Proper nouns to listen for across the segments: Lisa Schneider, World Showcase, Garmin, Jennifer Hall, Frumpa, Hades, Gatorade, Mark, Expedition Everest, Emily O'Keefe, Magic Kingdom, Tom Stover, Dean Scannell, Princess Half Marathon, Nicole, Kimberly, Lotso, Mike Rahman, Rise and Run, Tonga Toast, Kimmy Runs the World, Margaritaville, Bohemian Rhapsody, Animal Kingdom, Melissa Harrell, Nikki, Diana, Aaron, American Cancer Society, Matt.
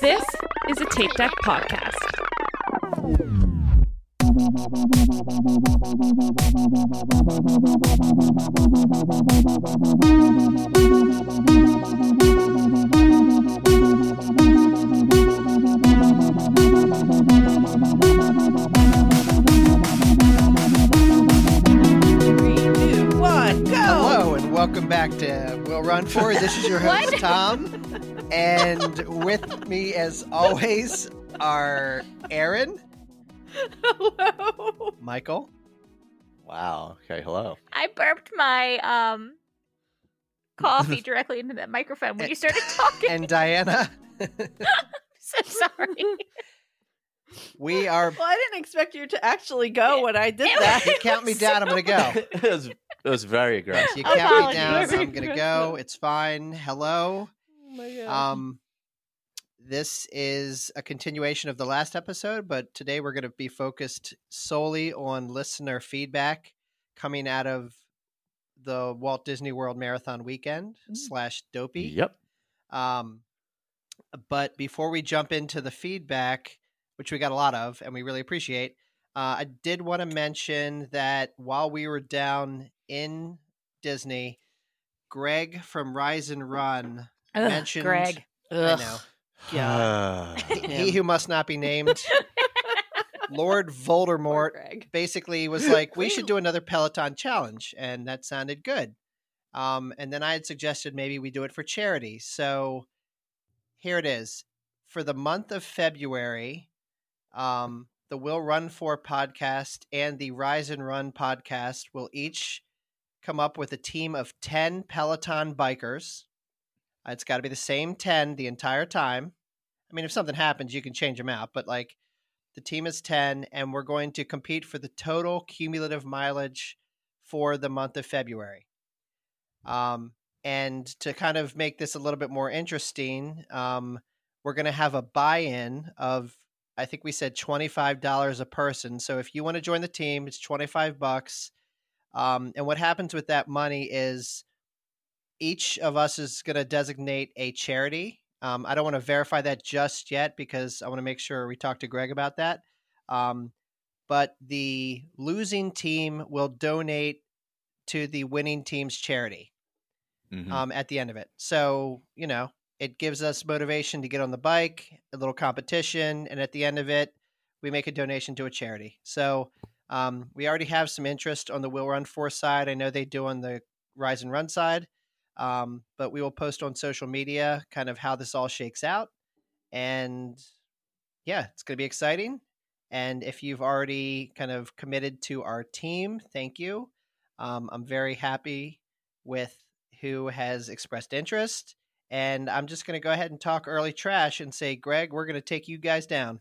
This is a Tape Deck Podcast. Welcome back to Will Run For. This is your host, Tom. And with me, as always, are Aaron. Hello. Michael. Wow. Okay, hello. I burped my coffee directly into that microphone when you started talking. And Diana. I'm so sorry. We are... Well, I didn't expect you to actually go when I did that. You count me down, I'm going to go. It was very aggressive. You count me down. I'm going to go. It's fine. Hello. Oh my God. This is a continuation of the last episode, but today we're going to be focused solely on listener feedback coming out of the Walt Disney World Marathon weekend / Dopey. Yep. But before we jump into the feedback, which we got a lot of and we really appreciate, I did want to mention that while we were down in Disney, Greg from Rise and Run mentioned Greg. Ugh. I know. He who must not be named. Lord Voldemort basically was like, we should do another Peloton challenge, and that sounded good. And then I had suggested maybe we do it for charity. So here it is. For the month of February, the Will Run For podcast and the Rise and Run podcast will each come up with a team of 10 Peloton bikers. It's got to be the same 10 the entire time. I mean, if something happens, you can change them out, but like the team is 10, and we're going to compete for the total cumulative mileage for the month of February. And to kind of make this a little bit more interesting, we're going to have a buy-in of, I think we said $25 a person. So if you want to join the team, it's $25. And what happens with that money is each of us is going to designate a charity. I don't want to verify that just yet because I want to make sure we talk to Greg about that. But the losing team will donate to the winning team's charity at the end of it. So, you know, it gives us motivation to get on the bike, a little competition, and at the end of it, we make a donation to a charity. So we already have some interest on the Will Run For side. I know they do on the Rise and Run side, but we will post on social media kind of how this all shakes out. And yeah, it's going to be exciting. And if you've already kind of committed to our team, thank you. I'm very happy with who has expressed interest. And I'm just going to go ahead and talk early trash and say, Greg, we're going to take you guys down.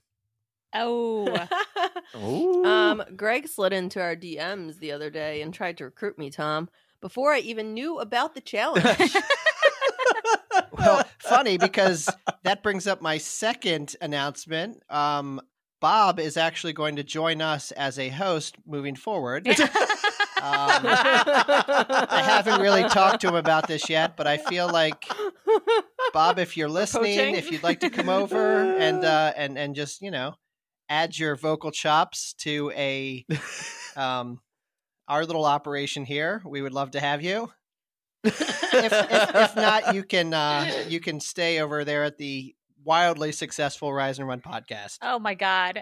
Oh. Greg slid into our DMs the other day and tried to recruit me, Tom, before I even knew about the challenge. Well, funny, because that brings up my second announcement. Bob is actually going to join us as a host moving forward. I haven't really talked to him about this yet, but I feel like, Bob, if you're listening, if you'd like to come over and just, you know, add your vocal chops to a our little operation here, we would love to have you. If not, you can stay over there at the wildly successful Rise and Run podcast. Oh my God.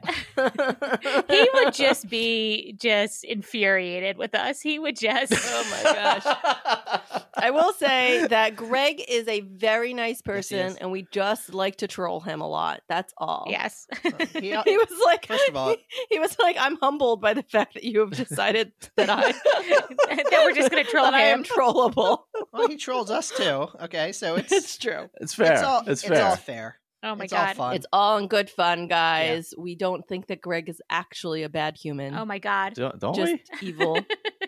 He would just be infuriated with us. He would just, oh my gosh. I will say that Greg is a very nice person, yes, and we just like to troll him a lot. That's all. Yes. He was like, first of all, he was like, I'm humbled by the fact that you have decided that that we're just going to troll him. I am trollable. Well, he trolls us too. Okay, so it's true. It's fair. It's all fair. Oh my God. It's all in good fun, guys. Yeah. We don't think that Greg is actually a bad human. Oh my God. Don't we? Just evil.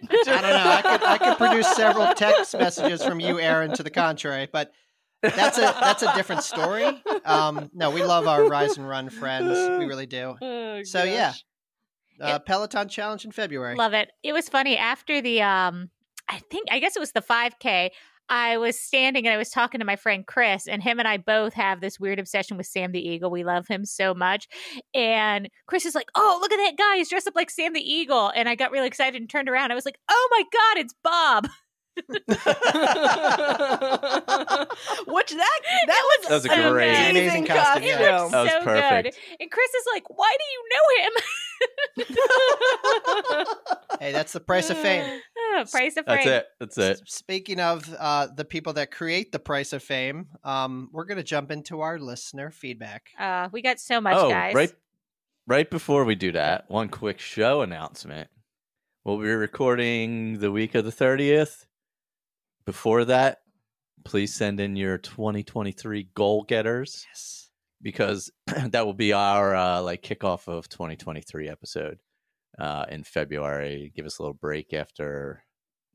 I don't know. I could produce several text messages from you, Aaron, to the contrary, but that's a different story. No, we love our Rise and Run friends. We really do. Oh, so gosh. Yeah. Peloton challenge in February. Love it. It was funny after the I guess it was the 5K. I was standing and I was talking to my friend Chris, and him and I both have this weird obsession with Sam the Eagle. We love him so much. And Chris is like, oh, look at that guy. He's dressed up like Sam the Eagle. And I got really excited and turned around. I was like, oh my God, it's Bob. Which that was a great amazing costume. Yeah. It was so perfect. Good. And Chris is like, why do you know him? Hey, that's the price of fame. Oh, price of fame. That's it. Speaking of the people that create the price of fame, we're going to jump into our listener feedback. We got so much, guys. Right before we do that, one quick show announcement. We'll be recording the week of the 30th. Before that, please send in your 2023 goal getters. Yes. Because that will be our kickoff of 2023 episode in February. Give us a little break after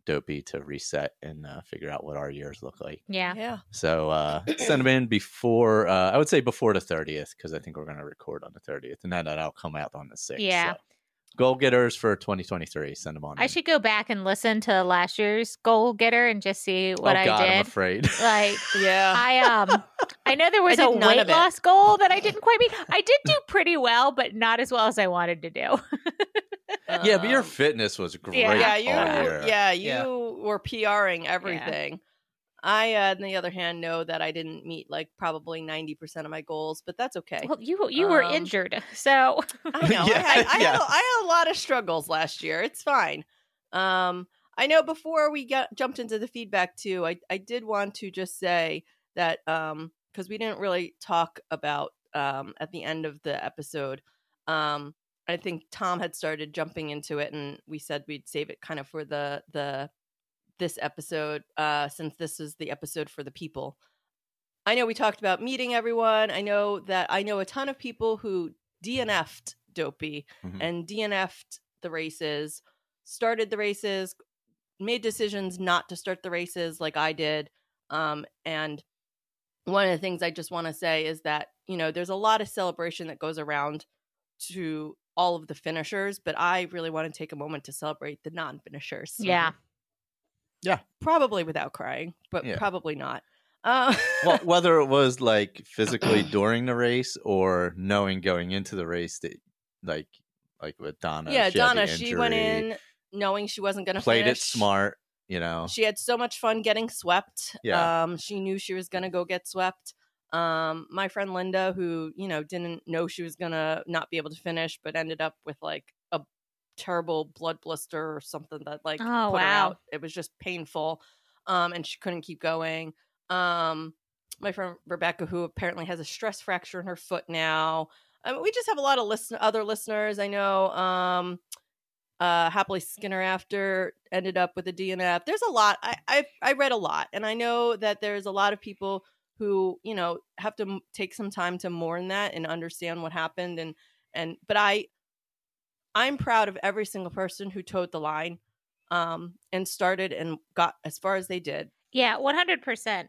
Dopey to reset and figure out what our years look like. Yeah. So send them in before, I would say before the 30th, because I think we're going to record on the 30th. And then that'll come out on the 6th. Yeah. So. Goal getters for 2023. Send them on. I should go back and listen to last year's goal getter and just see what I did. I'm afraid. Yeah. I know there was a weight loss goal that I didn't quite meet. I did do pretty well, but not as well as I wanted to do. Yeah, but your fitness was great. Yeah, you were PRing everything. Yeah. I, on the other hand, know that I didn't meet probably 90% of my goals, but that's okay. Well, you were injured, so I know. Yeah, I had a lot of struggles last year. It's fine. I know. Before we jumped into the feedback too, I did want to just say that because we didn't really talk about at the end of the episode. I think Tom had started jumping into it, and we said we'd save it kind of for this episode, since this is the episode for the people. I know we talked about meeting everyone. I know a ton of people who DNF'd Dopey and DNF'd the races, started the races, made decisions not to start the races like I did. And one of the things I just want to say is that, there's a lot of celebration that goes around to all of the finishers, but I really want to take a moment to celebrate the non-finishers. Yeah. Yeah, probably without crying, but probably not. Well, whether it was physically during the race or knowing going into the race that, like with Donna, she went in knowing she wasn't going to finish. Played it smart, She had so much fun getting swept. Yeah. She knew she was going to go get swept. My friend Linda, who didn't know she was going to not be able to finish, but ended up with terrible blood blister or something that put her out. It was just painful, and she couldn't keep going. My friend Rebecca, who apparently has a stress fracture in her foot now. I mean, we just have a lot of other listeners. I know Happily Skinner After ended up with a DNF. There's a lot. I read a lot, and I know that there's a lot of people who have to take some time to mourn that and understand what happened, but I'm proud of every single person who towed the line and started and got as far as they did. Yeah, 100%.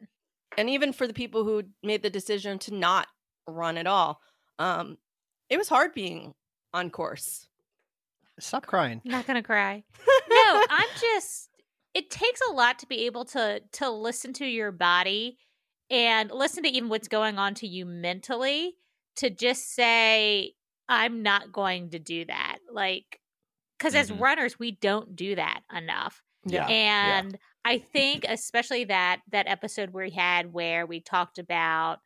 And even for the people who made the decision to not run at all, it was hard being on course. Stop crying. I'm not going to cry. No, I'm just, it takes a lot to be able to listen to your body and listen to even what's going on to you mentally to just say, I'm not going to do that. Because as runners, we don't do that enough. Yeah. And I think especially that episode where we talked about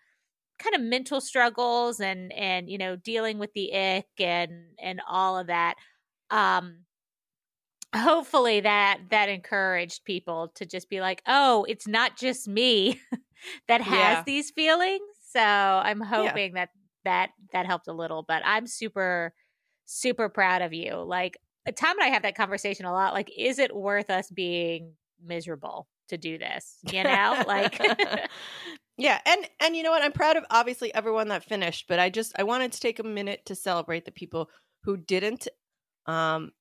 kind of mental struggles and dealing with the ick and all of that. Hopefully that encouraged people to just be like, oh, it's not just me that has these feelings. So I'm hoping that helped a little, but I'm super, super proud of you. Tom and I have that conversation a lot. Is it worth us being miserable to do this? Yeah. And you know what? I'm proud of obviously everyone that finished, but I wanted to take a minute to celebrate the people who didn't, and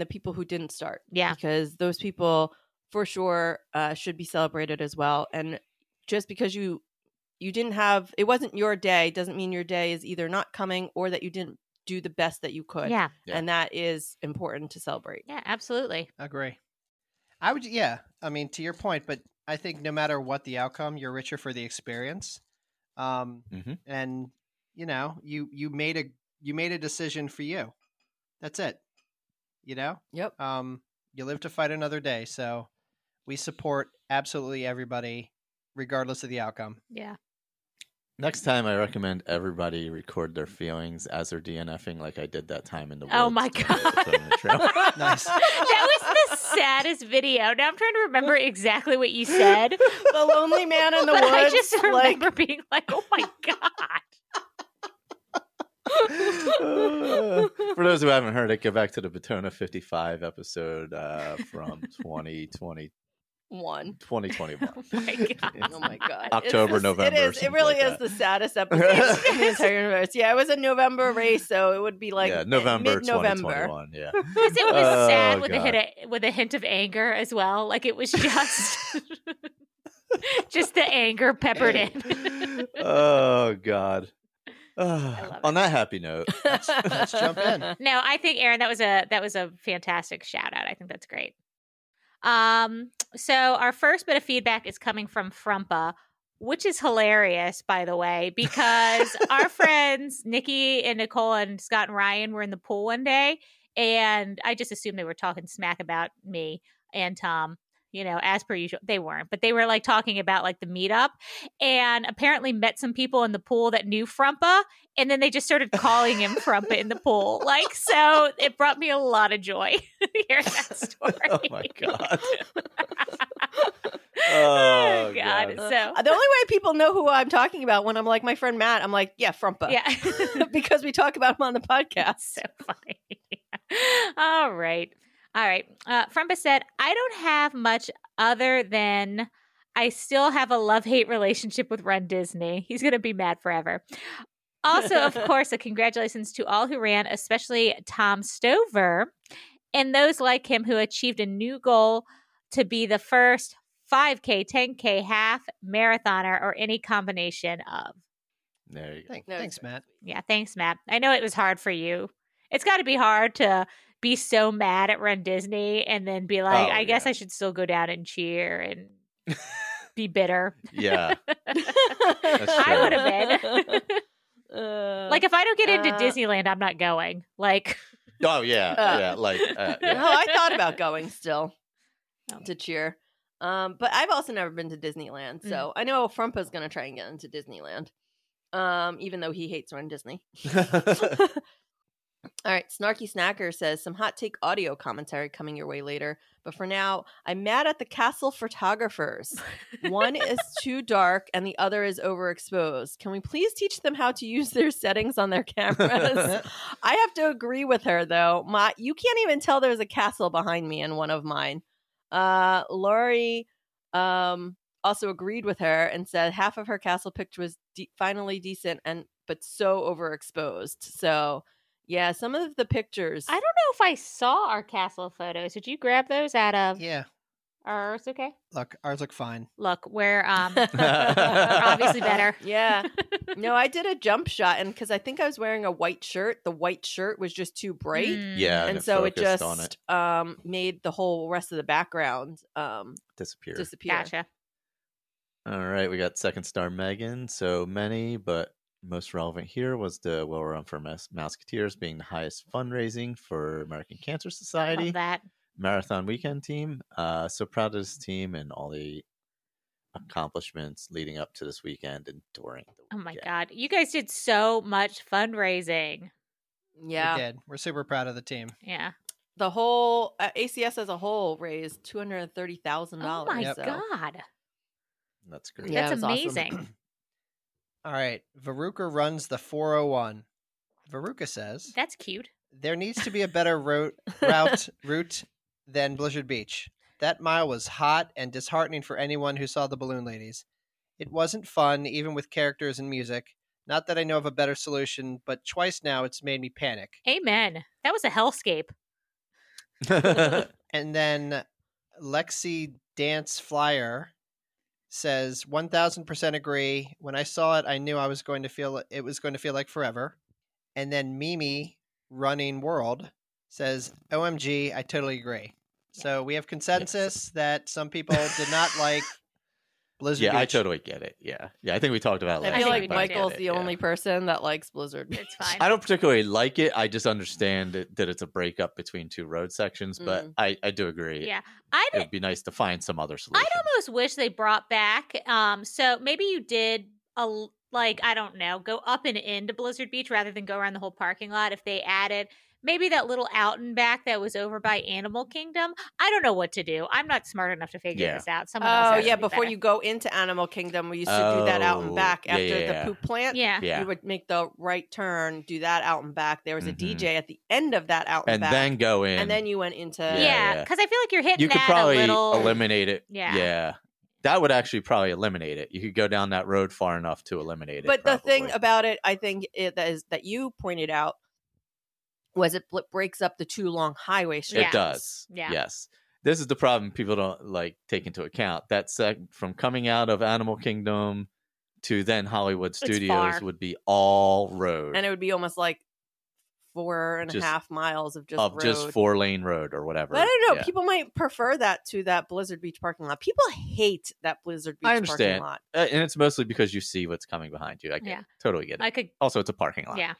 the people who didn't start. Yeah. Because those people for sure should be celebrated as well. And just because you didn't have, it wasn't your day, doesn't mean your day is either not coming or that you didn't do the best that you could. Yeah. And that is important to celebrate. Yeah, absolutely. I agree. I would, to your point, but I think no matter what the outcome, you're richer for the experience. And you know, you made a decision for you. That's it. You know? Yep. You live to fight another day. So we support absolutely everybody, regardless of the outcome. Yeah. Next time, I recommend everybody record their feelings as they're DNFing, like I did that time in the woods. Oh my god! Nice. That was the saddest video. Now I'm trying to remember exactly what you said. The lonely man in the woods. I just remember being like, "Oh my god!" For those who haven't heard it, go back to the Batona 55 episode from 2020. 2021. Oh my god! Oh my god! October, it's November. It is. It really is the saddest episode in the entire universe. Yeah, it was a November race, so it would be like November, mid-November. Yeah, because it was sad with a hint of anger as well. Like it was just, just the anger peppered in. Oh god. On that happy note, let's jump in. No, I think Aaron, that was a fantastic shout out. I think that's great. So our first bit of feedback is coming from Frumpa, which is hilarious, by the way, because our friends Nikki and Nicole and Scott and Ryan were in the pool one day, and I just assumed they were talking smack about me and Tom, you know, as per usual. They weren't, but they were like talking about like the meetup, and apparently met some people in the pool that knew Frumpa, and then they just started calling him Frumpa in the pool. Like, so it brought me a lot of joy hearing that story. Oh my god. Oh god. So the only way people know who I'm talking about when I'm like my friend Matt, I'm like, yeah, Frumpa. Yeah. Because we talk about him on the podcast. It's so funny. All right. Frumpa said, I don't have much other than I still have a love-hate relationship with Run Disney. He's going to be mad forever. Also, of course, a congratulations to all who ran, especially Tom Stover, and those like him who achieved a new goal to be the first 5K, 10K, half marathoner, or any combination of. There you go. Thanks, Matt. Yeah, thanks, Matt. I know it was hard for you. It's got to be hard to be so mad at Run Disney and then be like, I guess I should still go down and cheer and be bitter. Yeah. I would have been. Like, if I don't get into Disneyland, I'm not going. Like, oh, yeah. Yeah. Like, yeah. Oh, I thought about going still to cheer. But I've also never been to Disneyland. So I know Frumpa's going to try and get into Disneyland, even though he hates Run Disney. All right, Snarky Snacker says, some hot take audio commentary coming your way later. But for now, I'm mad at the castle photographers. One is too dark and the other is overexposed. Can we please teach them how to use their settings on their cameras? I have to agree with her, though. You can't even tell there's a castle behind me in one of mine. Lori also agreed with her and said half of her castle picture was finally decent, but so overexposed. So... yeah, some of the pictures. I don't know if I saw our castle photos. Did you grab those out of? Yeah. Ours okay? Look, ours look fine. Look, we're obviously better. Yeah. No, I did a jump shot, and because I think I was wearing a white shirt, the white shirt was just too bright. Yeah, and so it just on it. Made the whole rest of the background disappear. Gotcha. All right, we got second star Megan. So many, but most relevant here was the Will Run For Mouseketeers being the highest fundraising for American Cancer Society. Love that. Marathon weekend team. So proud of this team and all the accomplishments leading up to this weekend and during the weekend. Oh my God. You guys did so much fundraising. Yeah. We did. We're super proud of the team. Yeah. The whole ACS as a whole raised $230,000. Oh my God. That's great. Yeah, that's amazing. Awesome. All right, Veruca runs the 401. Veruca says... that's cute. There needs to be a better route than Blizzard Beach. That mile was hot and disheartening for anyone who saw the balloon ladies. It wasn't fun, even with characters and music. Not that I know of a better solution, but twice now it's made me panic. Amen. That was a hellscape. And then Lexi Dance Flyer... says 1000% agree. When I saw it, I knew it was going to feel like forever. And then Mimi Running World says, OMG, I totally agree. Yeah. So we have consensus that some people did not like Blizzard Beach. I totally get it. Yeah. I think we talked about it last time. I feel like Michael's the only person that likes Blizzard Beach. It's fine. I don't particularly like it. I just understand that it's a breakup between two road sections, but I do agree. Yeah. It would be nice to find some other solution. I'd almost wish they brought back. So maybe you did I don't know, go up and into Blizzard Beach rather than go around the whole parking lot. If they added maybe that little out and back that was over by Animal Kingdom. I don't know what to do. I'm not smart enough to figure this out. Before you go into Animal Kingdom, we used to do that out and back after the poop plant. Yeah. You would make the right turn, do that out and back. There was a DJ at the end of that out and back. And then go in. And then you went into... Yeah, because I feel like you're hitting you that could probably eliminate it. Yeah. That would actually probably eliminate it. You could go down that road far enough to eliminate it. But the thing about it, I think, that you pointed out, was it breaks up the too long highway stretch. It does. Yeah. Yes. This is the problem people don't take into account. That's from coming out of Animal Kingdom to then Hollywood Studios would be all road. And it would be almost like 4.5 miles of just road. Just 4-lane road or whatever. But I don't know. Yeah. People might prefer that to that Blizzard Beach parking lot. People hate that Blizzard Beach parking lot. And it's mostly because you see what's coming behind you. Totally get it. Also, it's a parking lot. Yeah.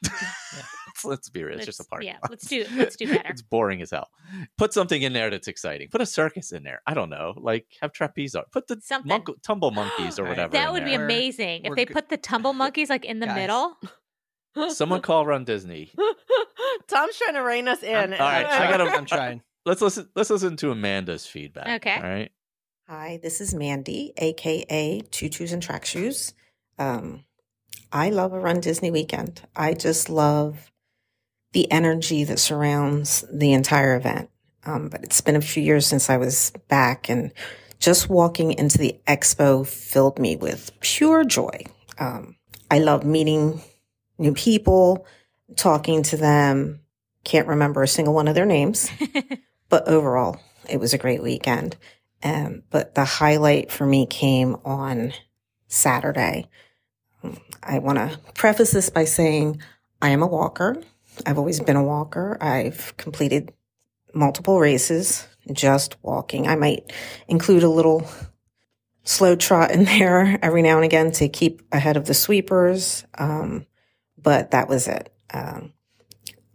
Let's be real. It's just a parking lot. Let's do better. It's boring as hell. Put something in there that's exciting. Put a circus in there. I don't know. Have trapeze art. Put the tumble monkeys or whatever. That would be amazing if they put the tumble monkeys in the middle. Someone call Run Disney. Tom's trying to rein us in. All right, I'm trying. Let's listen to Amanda's feedback. Okay. All right. Hi, this is Mandy, aka Choo-Choos and Track Shoes. I love a Run Disney weekend. I just love the energy that surrounds the entire event. But it's been a few years since I was back, and just walking into the expo filled me with pure joy. I love meeting new people, talking to them. Can't remember a single one of their names, but overall, it was a great weekend. But the highlight for me came on Saturday. I want to preface this by saying I am a walker. I've always been a walker. I've completed multiple races just walking. I might include a little slow trot in there every now and again to keep ahead of the sweepers. But that was it.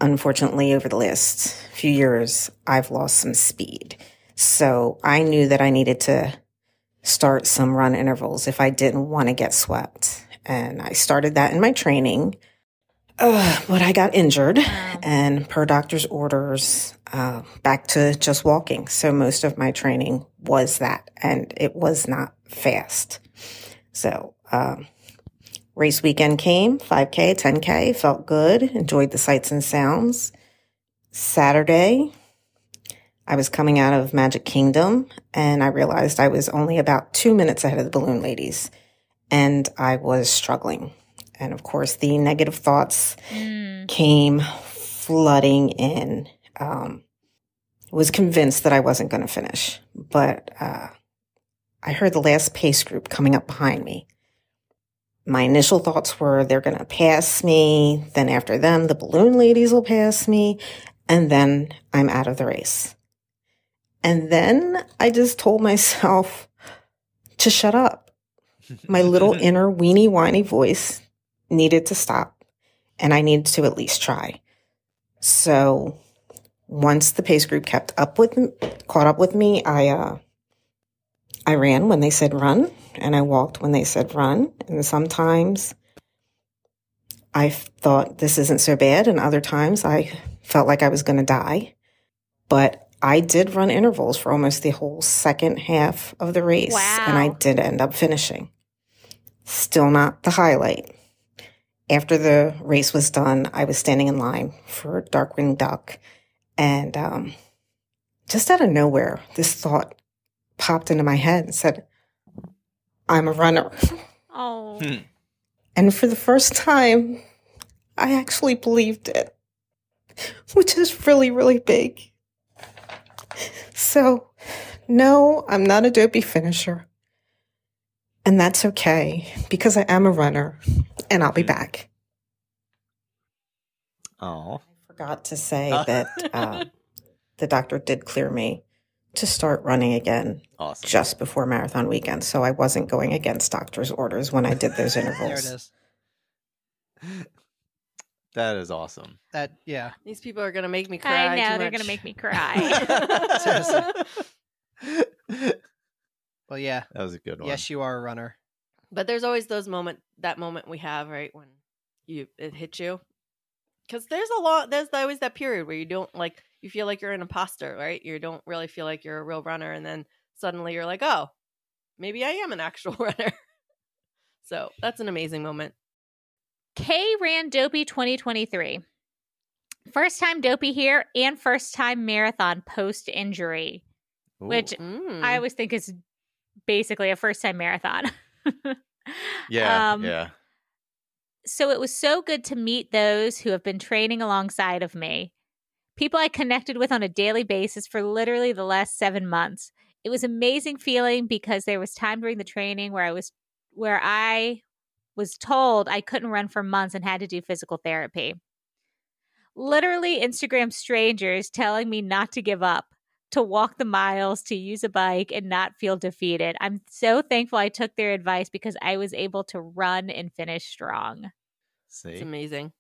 Unfortunately, over the last few years, I've lost some speed. So I knew that I needed to start some run intervals if I didn't want to get swept. And I started that in my training. But I got injured. And per doctor's orders, back to just walking. So most of my training was that. And it was not fast. So... race weekend came, 5K, 10K, felt good, enjoyed the sights and sounds. Saturday, I was coming out of Magic Kingdom, and I realized I was only about 2 minutes ahead of the balloon ladies, and I was struggling. And, of course, the negative thoughts came flooding in. Was convinced that I wasn't going to finish, but I heard the last pace group coming up behind me. My initial thoughts were they're going to pass me, then after them, the balloon ladies will pass me, and then I'm out of the race. And then I just told myself to shut up. My little inner weeny-whiny voice needed to stop, and I needed to at least try. So once the pace group caught up with me, I ran when they said run, and I walked when they said run. And sometimes I thought this isn't so bad, and other times I felt like I was going to die. But I did run intervals for almost the whole second half of the race, and I did end up finishing. Still not the highlight. After the race was done, I was standing in line for Darkwing Duck, and just out of nowhere, this thought popped into my head and said, I'm a runner. Oh. And for the first time, I actually believed it, which is really, really big. So, no, I'm not a dopey finisher. And that's okay, because I am a runner, and I'll be back. Oh. I forgot to say that the doctor did clear me to start running again just before marathon weekend. So I wasn't going against doctor's orders when I did those intervals. There it is. That is awesome. That, yeah. These people are going to make me cry. I know, they're going to make me cry. Well, yeah. That was a good one. Yes, you are a runner. But there's always those moment we have, right? When it hits you. Because there's always that period where you don't like, you feel like you're an imposter, right? You don't really feel like you're a real runner. And then suddenly you're like, oh, maybe I am an actual runner. So that's an amazing moment. K ran Dopey 2023. First time Dopey here and first time marathon post injury, which I always think is basically a first time marathon. Yeah. Yeah. So it was so good to meet those who have been training alongside of me. People I connected with on a daily basis for literally the last 7 months. It was amazing feeling because there was time during the training where I was told I couldn't run for months and had to do physical therapy. Literally Instagram strangers telling me not to give up, to walk the miles, to use a bike and not feel defeated. I'm so thankful I took their advice because I was able to run and finish strong. See? It's amazing.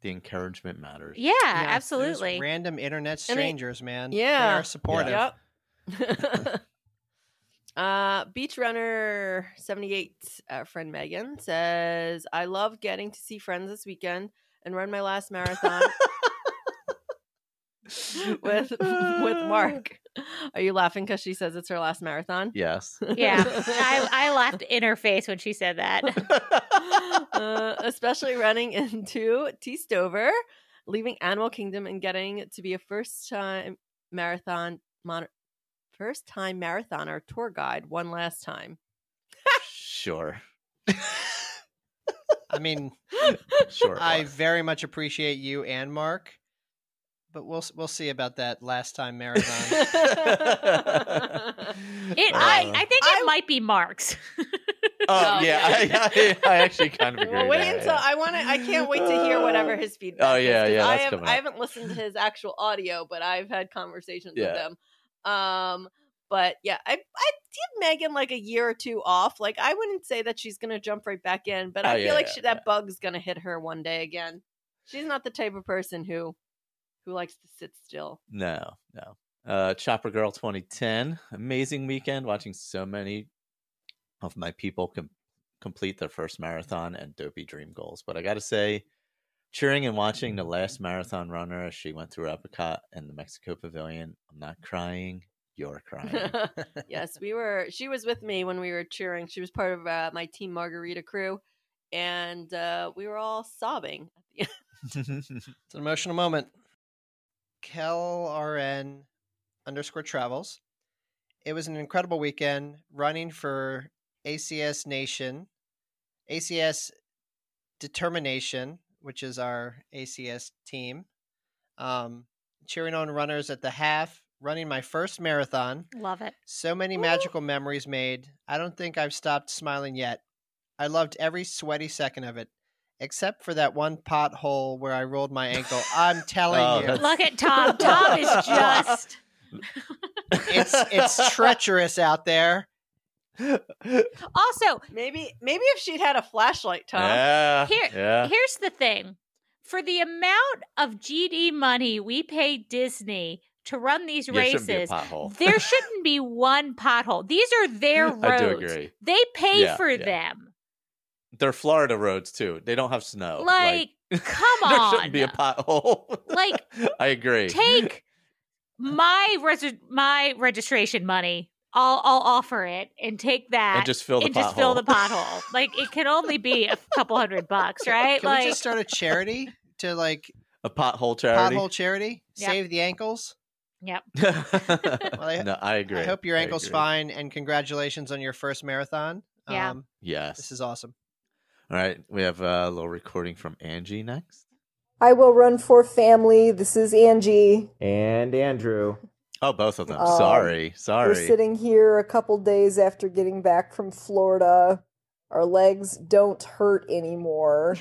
The encouragement matters. Yeah, yes, absolutely. Random internet strangers, man. Yeah. They are supportive. Yep. Beach Runner 78, our friend Megan says, I love getting to see friends this weekend and run my last marathon with Mark. Are you laughing because she says it's her last marathon? Yes. Yeah. I laughed in her face when she said that. Especially running into T. Stover, leaving Animal Kingdom and getting to be a first time marathoner tour guide one last time. Sure. I mean, sure. I very much appreciate you and Mark, but we'll see about that last time marathon. I think it might be Mark's. I actually kind of agree. Well, I can't wait to hear whatever his feedback. I haven't listened to his actual audio, but I've had conversations with him. But yeah, I give Megan like a year or two off. Like I wouldn't say that she's going to jump right back in, but I feel like that bug's going to hit her one day again. She's not the type of person who likes to sit still. No. Chopper Girl 2010, amazing weekend watching so many of my people complete their first marathon and Dopey dream goals. But I got to say, cheering and watching the last marathon runner as she went through Epcot and the Mexico Pavilion. I'm not crying. You're crying. Yes, we were. She was with me when we were cheering. She was part of my Team Margarita crew, and we were all sobbing. It's an emotional moment. KelRN_travels. It was an incredible weekend running for ACS Nation, ACS Determination, which is our ACS team, cheering on runners at the half, running my first marathon. Love it. So many magical memories made. I don't think I've stopped smiling yet. I loved every sweaty second of it, except for that one pothole where I rolled my ankle. I'm telling you. That's... Look at Tom. Tom is just. It's treacherous out there. Also, maybe if she'd had a flashlight, Tom. Here's the thing. For the amount of GD money we pay Disney to run these races, there shouldn't be one pothole. These are their roads. I do agree. They pay for them. They're Florida roads too. They don't have snow. Like come on. There shouldn't be a pothole. Like I agree. Take my my registration money. I'll offer it and take that and just fill the pothole. Like it can only be a couple $100, right? Can we just start a charity to like a pothole charity? Pothole charity? Yep. Save the ankles? Yep. I agree. I hope your ankle's fine and congratulations on your first marathon. Yeah. Yes. This is awesome. All right. We have a little recording from Angie next. I will run for family. This is Angie. And Andrew. Oh, both of them. Sorry. We're sitting here a couple days after getting back from Florida. Our legs don't hurt anymore.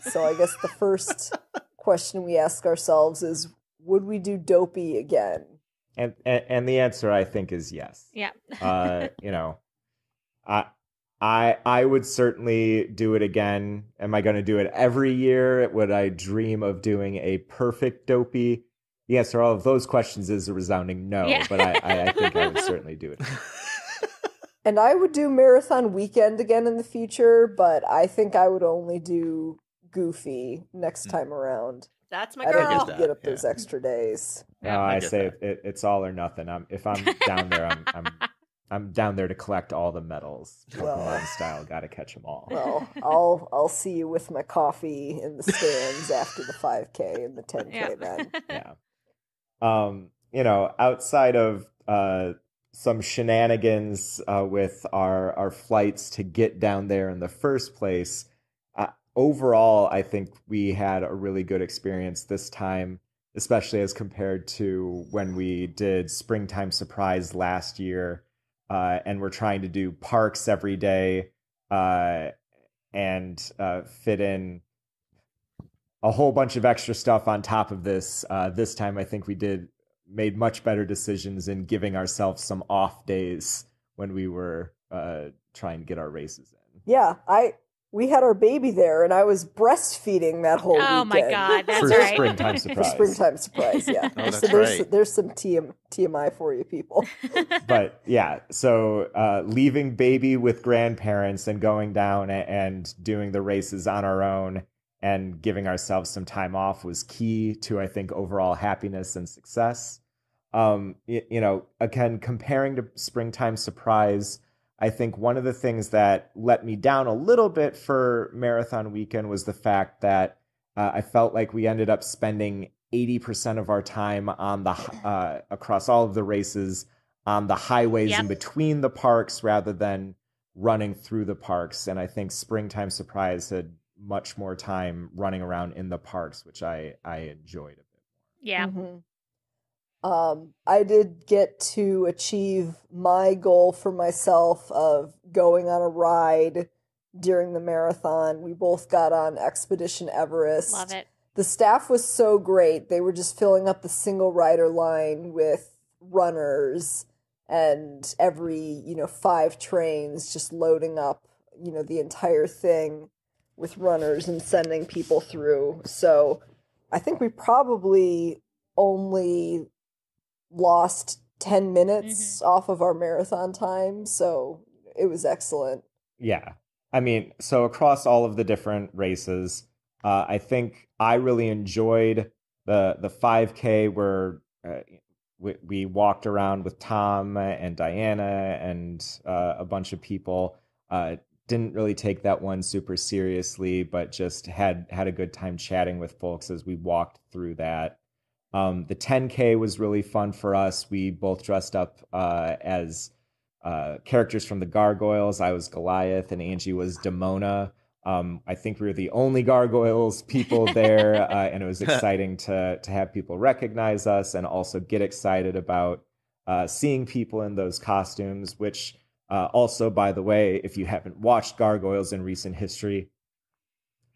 So I guess the first question we ask ourselves is, would we do Dopey again? And the answer, I think, is yes. Yeah. I would certainly do it again. Am I going to do it every year? Would I dream of doing a perfect Dopey? The answer to all of those questions is a resounding no. Yeah. But I think I would certainly do it. And I would do Marathon Weekend again in the future, but I think I would only do Goofy next time around. That's my girl. I don't get up those extra days. Yeah, no, I say it's all or nothing. If I'm down there, I'm down there to collect all the medals. Pokemon style, gotta catch them all. Well, I'll see you with my coffee in the stands after the 5K and the 10K then. Yeah. Outside of some shenanigans with our flights to get down there in the first place, overall, I think we had a really good experience this time, especially as compared to when we did Springtime Surprise last year, and we're trying to do parks every day and fit in a whole bunch of extra stuff on top of this. This time, I think we made much better decisions in giving ourselves some off days when we were trying to get our races in. Yeah, We had our baby there, and I was breastfeeding that whole weekend. Oh, my God. That's right. For Springtime Surprise. For Springtime Surprise, yeah. Oh, that's so there's some TMI for you people. But, yeah, so leaving baby with grandparents and going down and doing the races on our own and giving ourselves some time off was key to, I think, overall happiness and success. Again, comparing to Springtime Surprise, I think one of the things that let me down a little bit for Marathon Weekend was the fact that I felt like we ended up spending 80% of our time on the across all of the races on the highways in between the parks rather than running through the parks. And I think Springtime Surprise had much more time running around in the parks, which I enjoyed a bit more. Yeah. Mm-hmm. I did get to achieve my goal for myself of going on a ride during the marathon. We both got on Expedition Everest. Love it. The staff was so great. They were just filling up the single rider line with runners, and every, 5 trains just loading up, the entire thing with runners and sending people through. So I think we probably only lost 10 minutes off of our marathon time, so it was excellent. Yeah. I mean, so across all of the different races, I think I really enjoyed the 5K where we walked around with Tom and Diana and a bunch of people. Didn't really take that one super seriously, but just had a good time chatting with folks as we walked through that. The 10K was really fun for us. We both dressed up as characters from the Gargoyles. I was Goliath and Angie was Demona. I think we were the only Gargoyles people there, and it was exciting to have people recognize us and also get excited about seeing people in those costumes, which also, by the way, if you haven't watched Gargoyles in recent history,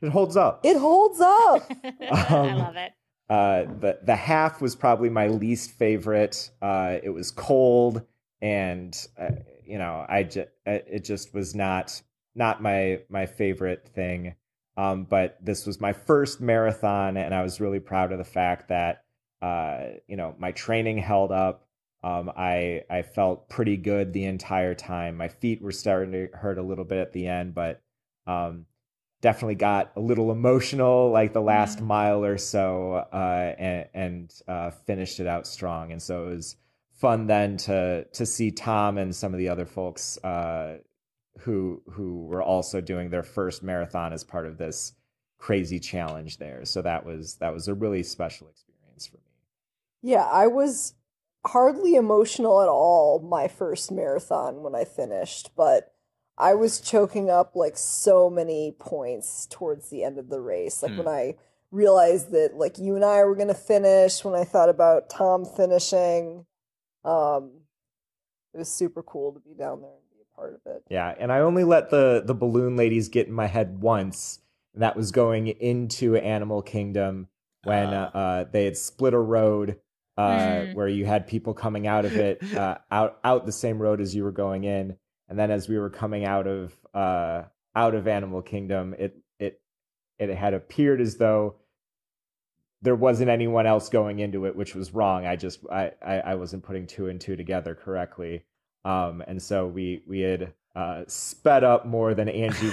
it holds up. It holds up! I love it. The half was probably my least favorite. It was cold, and it just was not my favorite thing. But this was my first marathon, and I was really proud of the fact that my training held up. I felt pretty good the entire time. My feet were starting to hurt a little bit at the end, but definitely got a little emotional, like the last mile or so, and finished it out strong. And so it was fun then to see Tom and some of the other folks who were also doing their first marathon as part of this crazy challenge there. So that was a really special experience for me. Yeah, I was hardly emotional at all my first marathon when I finished, but I was choking up like so many points towards the end of the race. Like when I realized that like you and I were going to finish, when I thought about Tom finishing, it was super cool to be down there and be a part of it. Yeah. And I only let the balloon ladies get in my head once. And that was going into Animal Kingdom when they had split a road where you had people coming out of it, out the same road as you were going in. And then as we were coming out of Animal Kingdom, it had appeared as though there wasn't anyone else going into it, which was wrong. I wasn't putting two and two together correctly. And so we had sped up more than Angie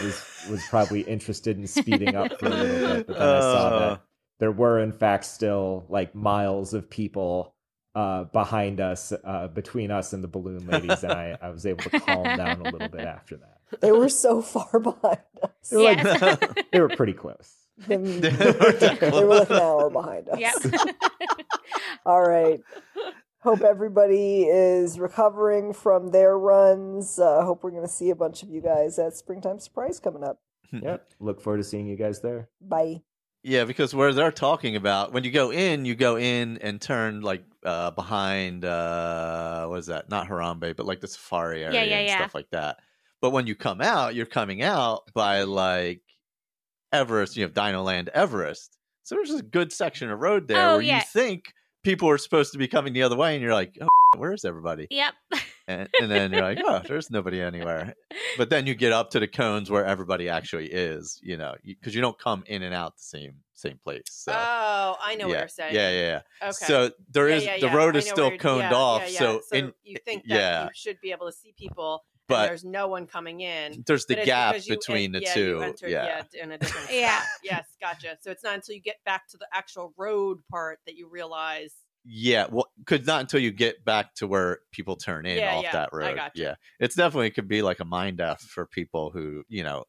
was probably interested in speeding up for a little bit. But then I saw that there were, in fact, still like miles of people behind us, between us and the balloon ladies, and I was able to calm down a little bit after that. They were so far behind us. They were, they were pretty close. They were like an hour behind us. Yep. All right. Hope everybody is recovering from their runs. Hope we're going to see a bunch of you guys at Springtime Surprise coming up. Yep. Look forward to seeing you guys there. Bye. Yeah, because where they're talking about, when you go in and turn like behind, what is that? Not Harambe, but like the safari area and stuff like that. But when you come out, you're coming out by like Everest, you know, Dino Land Everest. So there's a good section of road there you think people are supposed to be coming the other way, and you're like, oh, where is everybody? Yep. And then you're like, oh, there's nobody anywhere. But then you get up to the cones where everybody actually is, you know, because you don't come in and out the same place. So. Oh, I know what you're saying. Yeah. Okay. So there is the road is still coned off. Yeah. So you think that you should be able to see people, but there's no one coming in. There's the gap between the two. Entered, in a different spot. Yes, gotcha. So it's not until you get back to the actual road part that you realize. Yeah, well, not until you get back to where people turn in off that road. I gotcha. Yeah, it's definitely could be like a mind F for people who, you know,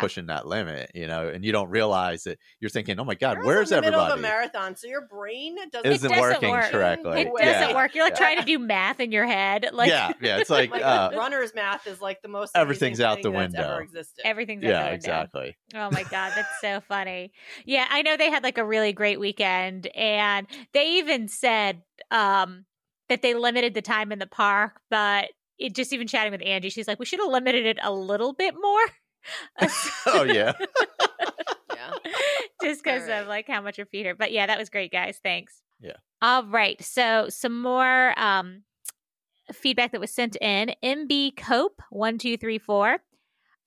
pushing that limit, you know, and you don't realize it. You're thinking, oh my God, where's everybody? Middle of a marathon, so your brain isn't working correctly. It doesn't work. You're like trying to do math in your head. Like it's like runner's math is like the most. Everything's out the window. Ever existed. Everything's out the window. Exactly. Oh my God, that's so funny. Yeah, I know they had like a really great weekend, and they even said that they limited the time in the park, but it just even chatting with Angie, she's like, we should have limited it a little bit more. Oh yeah. Yeah. Just because of like how much your feet are. But yeah, that was great, guys. Thanks. Yeah. All right. So some more feedback that was sent in. MB Cope 1234.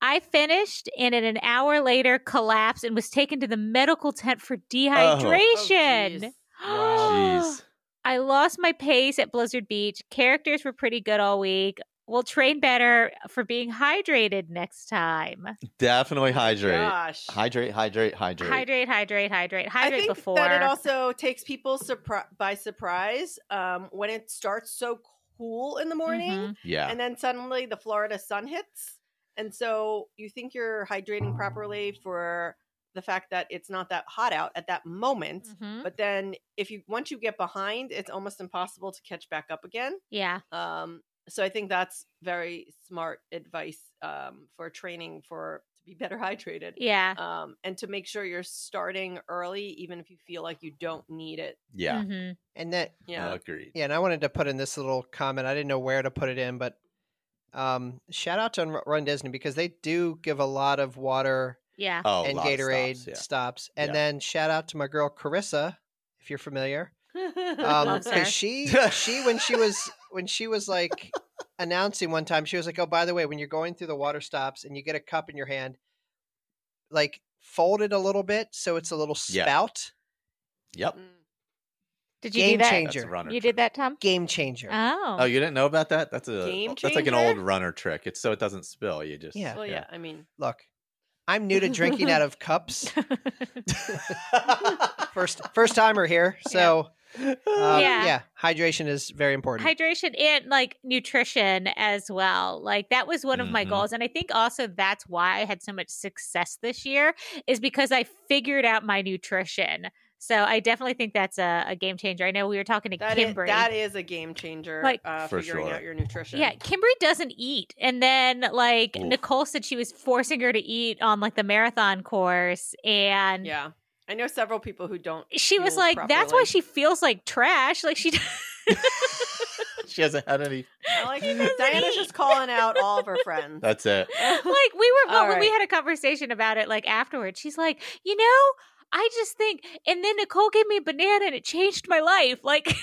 I finished and in an hour later collapsed and was taken to the medical tent for dehydration. Oh. Wow. Jeez. I lost my pace at Blizzard Beach. Characters were pretty good all week. We'll train better for being hydrated next time. Definitely hydrate. Gosh. Hydrate. Hydrate I think before. That it also takes people by surprise when it starts so cool in the morning. Mm-hmm. Yeah. And then suddenly the Florida sun hits. And so you think you're hydrating properly for the fact that it's not that hot out at that moment, but then once you get behind, it's almost impossible to catch back up again. Yeah. So I think that's very smart advice for training to be better hydrated. Yeah. And to make sure you're starting early, even if you feel like you don't need it. Yeah. Mm-hmm. And that. Yeah. Agreed. Yeah, and I wanted to put in this little comment. I didn't know where to put it in, but shout out to Run Disney because they do give a lot of water. Yeah. Oh, and Gatorade stops. And then shout out to my girl Carissa, if you're familiar. Because she when she was like announcing one time, she was like, oh, by the way, when you're going through the water stops and you get a cup in your hand, like fold it a little bit so it's a little spout. Yep. Did you do that? Game changer. You did that, Tom? Game changer. Oh, you didn't know about that? That's a game changer? That's like an old runner trick. It's so it doesn't spill. You just yeah. I mean, look. I'm new to drinking out of cups. First timer here. So hydration is very important. Hydration and like nutrition as well. Like that was one of my goals. And I think also that's why I had so much success this year is because I figured out my nutrition. So I definitely think that's a game changer. I know we were talking to Kimberly. That is a game changer, like, figuring out your nutrition. Yeah, Kimberly doesn't eat. And then, like, Nicole said she was forcing her to eat on, like, the marathon course. And yeah, I know several people who don't. She was like, properly. That's why she feels like trash. Like, she she hasn't had any. Like, Diana's just calling out all of her friends. That's it. Like, we were, when we had a conversation about it, like, afterwards, she's like, you know, I just think, and then Nicole gave me a banana and it changed my life. Like,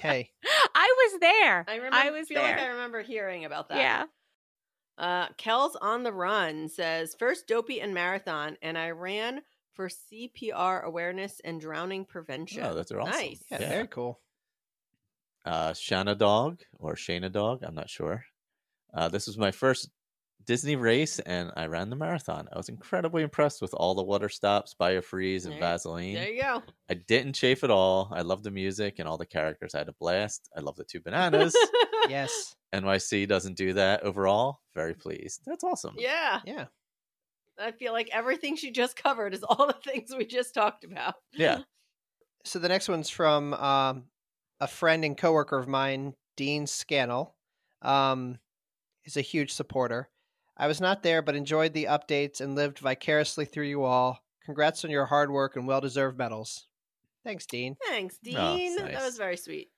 hey, I was there. I feel like I remember hearing about that. Yeah. Kells on the Run says, first Dopey and Marathon, and I ran for CPR awareness and drowning prevention. Oh, those are awesome. Nice. Yeah, yeah. Very cool. Shana Dog, I'm not sure. This was my first Disney race, and I ran the marathon. I was incredibly impressed with all the water stops, biofreeze, and Vaseline. There you go. I didn't chafe at all. I love the music and all the characters. I had a blast. I love the two bananas. Yes. NYC doesn't do that overall. Very pleased. That's awesome. Yeah. Yeah. I feel like everything she just covered is all the things we just talked about. Yeah. So the next one's from a friend and coworker of mine, Dean Scannell. He's a huge supporter. I was not there, but enjoyed the updates and lived vicariously through you all. Congrats on your hard work and well-deserved medals. Thanks, Dean. Thanks, Dean. Oh, that's nice. That was very sweet.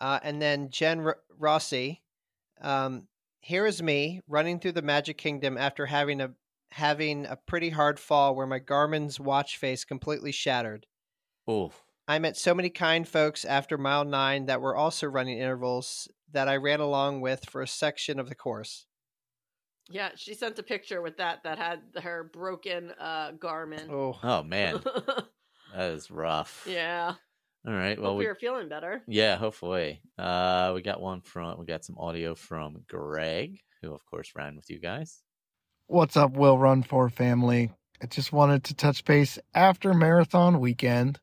And then Jen Rossi. Here is me running through the Magic Kingdom after having a pretty hard fall where my Garmin's watch face completely shattered. Oof. I met so many kind folks after mile 9 that were also running intervals that I ran along with for a section of the course. Yeah, she sent a picture with that had her broken Garmin. Oh man. That is rough. Yeah. All right. Well, we're feeling better. Yeah, hopefully. We got some audio from Greg, who of course ran with you guys. What's up, Will Run For family? I just wanted to touch base after marathon weekend.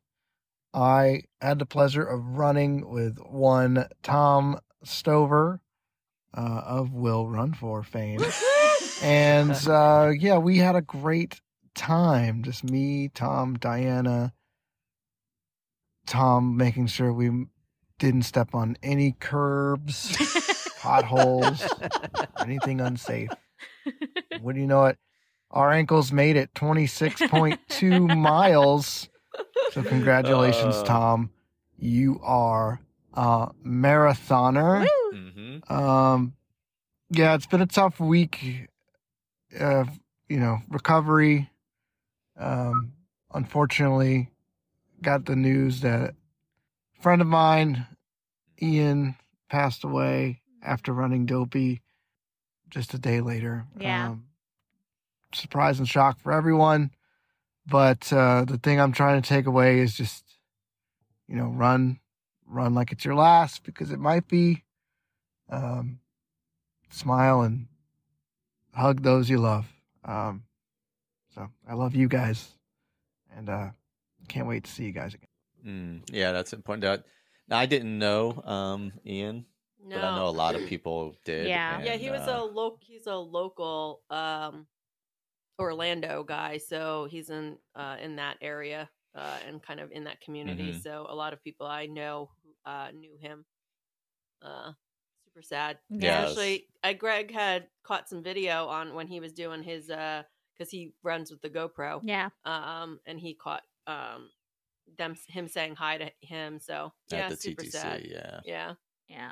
I had the pleasure of running with one Tom Stover of Will Run For fame. And we had a great time. Just me, Tom, Diana, Tom making sure we didn't step on any curbs, potholes, anything unsafe. Wouldn't you know it? Our ankles made it 26.2 miles. So congratulations, Tom. You are a marathoner. Mm-hmm. It's been a tough week. Recovery. Unfortunately, got the news that a friend of mine, Ian, passed away after running Dopey just a day later. Yeah. Surprise and shock for everyone. But the thing I'm trying to take away is just, run like it's your last, because it might be. Smile and hug those you love. So I love you guys, and can't wait to see you guys again. Yeah, that's important. Now, I didn't know Ian, but I know a lot of people did. Yeah, and, he was he's a local. Orlando guy, so he's in that area and kind of in that community. Mm-hmm. So a lot of people I know knew him. Super sad. Yeah. Actually, Greg had caught some video on when he was doing his because he runs with the GoPro. Yeah. And he caught him saying hi to him. So yeah, super TTC, sad. Yeah. Yeah. Yeah.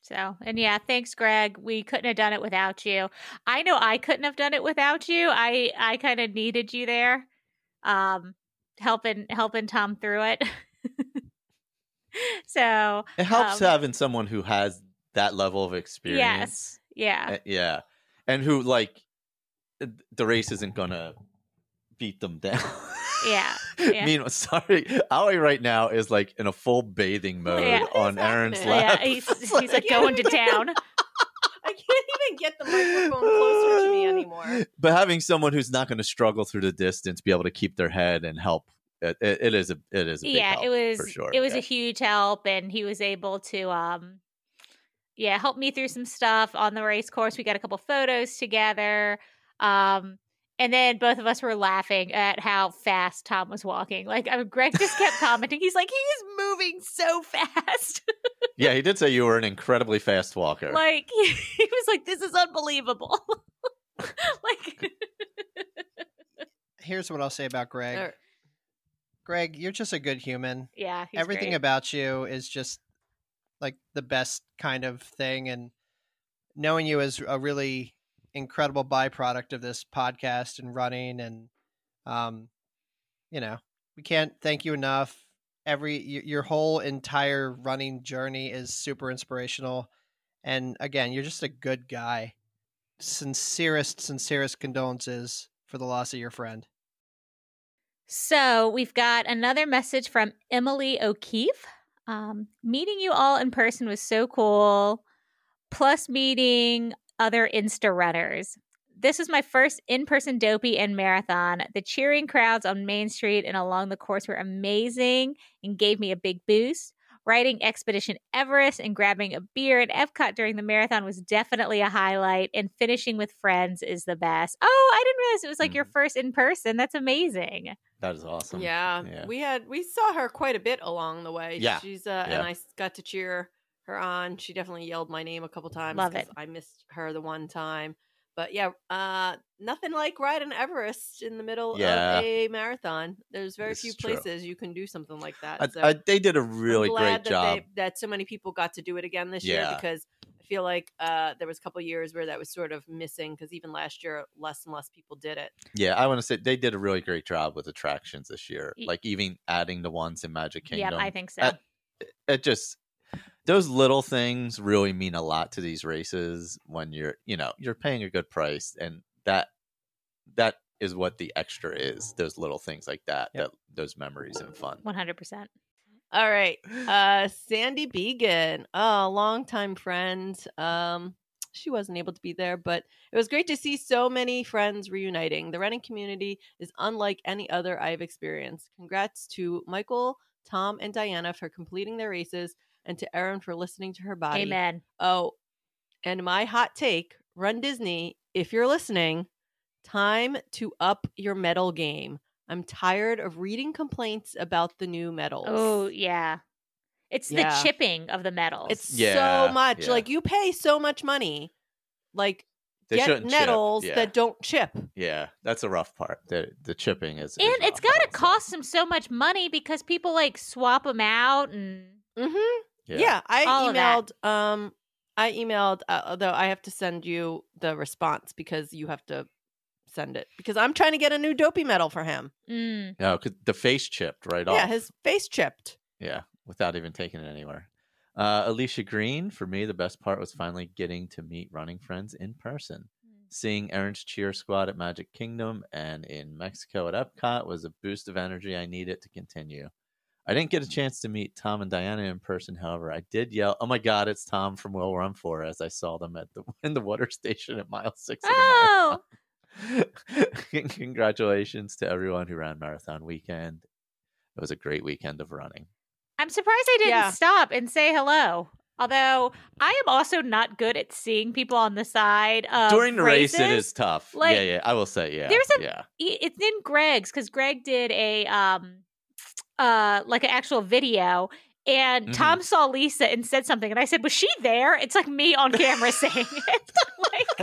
So, and yeah, thanks, Greg. We couldn't have done it without you. I know I couldn't have done it without you. I kind of needed you there, helping Tom through it. So it helps having someone who has that level of experience. Yes. Yeah. Yeah. And who, like, the race isn't going to beat them down. Yeah. Yeah. Meanwhile, Owie right now is like in a full bathing mode on Aaron's lap. Yeah, he's like going to town. I can't even get the microphone closer to me anymore. But having someone who's not going to struggle through the distance, be able to keep their head and help, it is a big help, for sure. It was a huge help, and he was able to help me through some stuff on the race course. We got a couple photos together. And then both of us were laughing at how fast Tom was walking. Like, Greg just kept commenting. He's like, he's moving so fast. Yeah, he did say you were an incredibly fast walker. Like, he was like, this is unbelievable. Like, here's what I'll say about Greg. Right. Greg, you're just a good human. Yeah, he's everything great. About you is just like the best kind of thing. And knowing you is a really incredible byproduct of this podcast and running. And, you know, we can't thank you enough. Your whole entire running journey is super inspirational. And again, you're just a good guy. Sincerest condolences for the loss of your friend. So we've got another message from Emily O'Keefe. Meeting you all in person was so cool, plus meeting other Insta runners. This was my first in-person Dopey and marathon. The cheering crowds on Main Street and along the course were amazing and gave me a big boost. Riding Expedition Everest and grabbing a beer at Epcot during the marathon was definitely a highlight, and finishing with friends is the best. Oh, I didn't realize it was like your first in person. That's amazing. That is awesome. Yeah. We saw her quite a bit along the way. Yeah. She's and I got to cheer her on. She definitely yelled my name a couple times. Love it. I missed her the one time. But yeah, nothing like riding Everest in the middle of a marathon. There's very few places you can do something like that. They did a really great job. That so many people got to do it again this year, because I feel like there was a couple years where that was sort of missing, because even last year, less and less people did it. Yeah, I want to say they did a really great job with attractions this year, like even adding the ones in Magic Kingdom. Yeah, I think so. It just... Those little things really mean a lot to these races when you're paying a good price, and that is what the extra is. Those little things like that, those memories and fun. 100%. All right, Sandy Began, longtime friend. She wasn't able to be there, but it was great to see so many friends reuniting. The running community is unlike any other I've experienced. Congrats to Michael, Tom, and Diana for completing their races. And to Aaron for listening to her body. Amen. Oh, and my hot take, Run Disney, if you're listening, time to up your medal game. I'm tired of reading complaints about the new medals. Oh, yeah. It's the chipping of the medals. It's so much. Yeah. Like, you pay so much money. Like, they get medals that don't chip. Yeah, that's a rough part. The chipping is. And it's got to cost them so much money because people, like, swap them out and... Mm-hmm. Yeah, I emailed, although I have to send you the response because you have to send it, because I'm trying to get a new Dopey medal for him. No, because the face chipped off. Yeah, his face chipped. Yeah, without even taking it anywhere. Alicia Green, for me, the best part was finally getting to meet running friends in person. Seeing Aaron's cheer squad at Magic Kingdom and in Mexico at Epcot was a boost of energy I needed to continue. I didn't get a chance to meet Tom and Diana in person. However, I did yell, "Oh my God, it's Tom from Will Run For," as I saw them in the water station at mile 6. Oh! Congratulations to everyone who ran marathon weekend. It was a great weekend of running. I'm surprised I didn't stop and say hello. Although I am also not good at seeing people on the side of during the race, it is tough. Like, I will say, there's it's in Greg's, because Greg did a like an actual video, and Tom saw Lisa and said something, and I said, "Was she there?" It's like me on camera saying it. Like...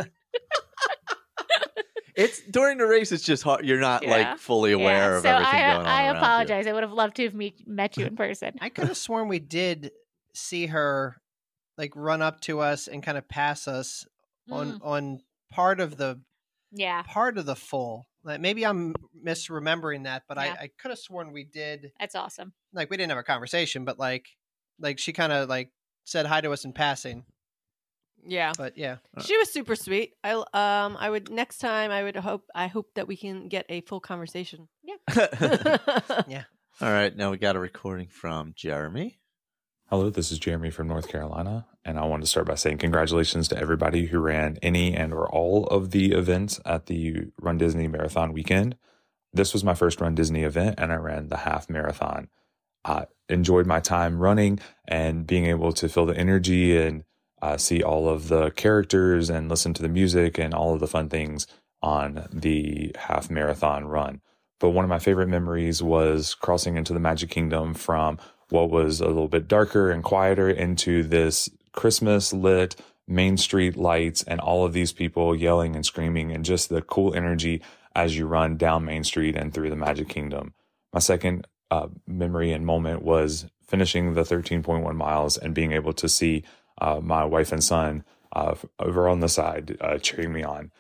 It's during the race. It's just hard. You're not like fully aware of everything going on. I apologize. I would have loved to have met you in person. I could have sworn we did see her like run up to us and kind of pass us on part of the full. Like, maybe I'm misremembering that, but I could have sworn we did. That's awesome. Like, we didn't have a conversation, but like she kind of like said hi to us in passing. Yeah, but she was super sweet. I hope that we can get a full conversation. Yeah. Yeah. All right, now we got a recording from Jeremy. Hello, this is Jeremy from North Carolina, and I want to start by saying congratulations to everybody who ran any and or all of the events at the Run Disney Marathon weekend. This was my first Run Disney event, and I ran the half marathon. I enjoyed my time running and being able to feel the energy and see all of the characters and listen to the music and all of the fun things on the half marathon run. But one of my favorite memories was crossing into the Magic Kingdom from what was a little bit darker and quieter into this Christmas lit Main Street lights and all of these people yelling and screaming and just the cool energy as you run down Main Street and through the Magic Kingdom. My second memory and moment was finishing the 13.1 miles and being able to see my wife and son over on the side cheering me on.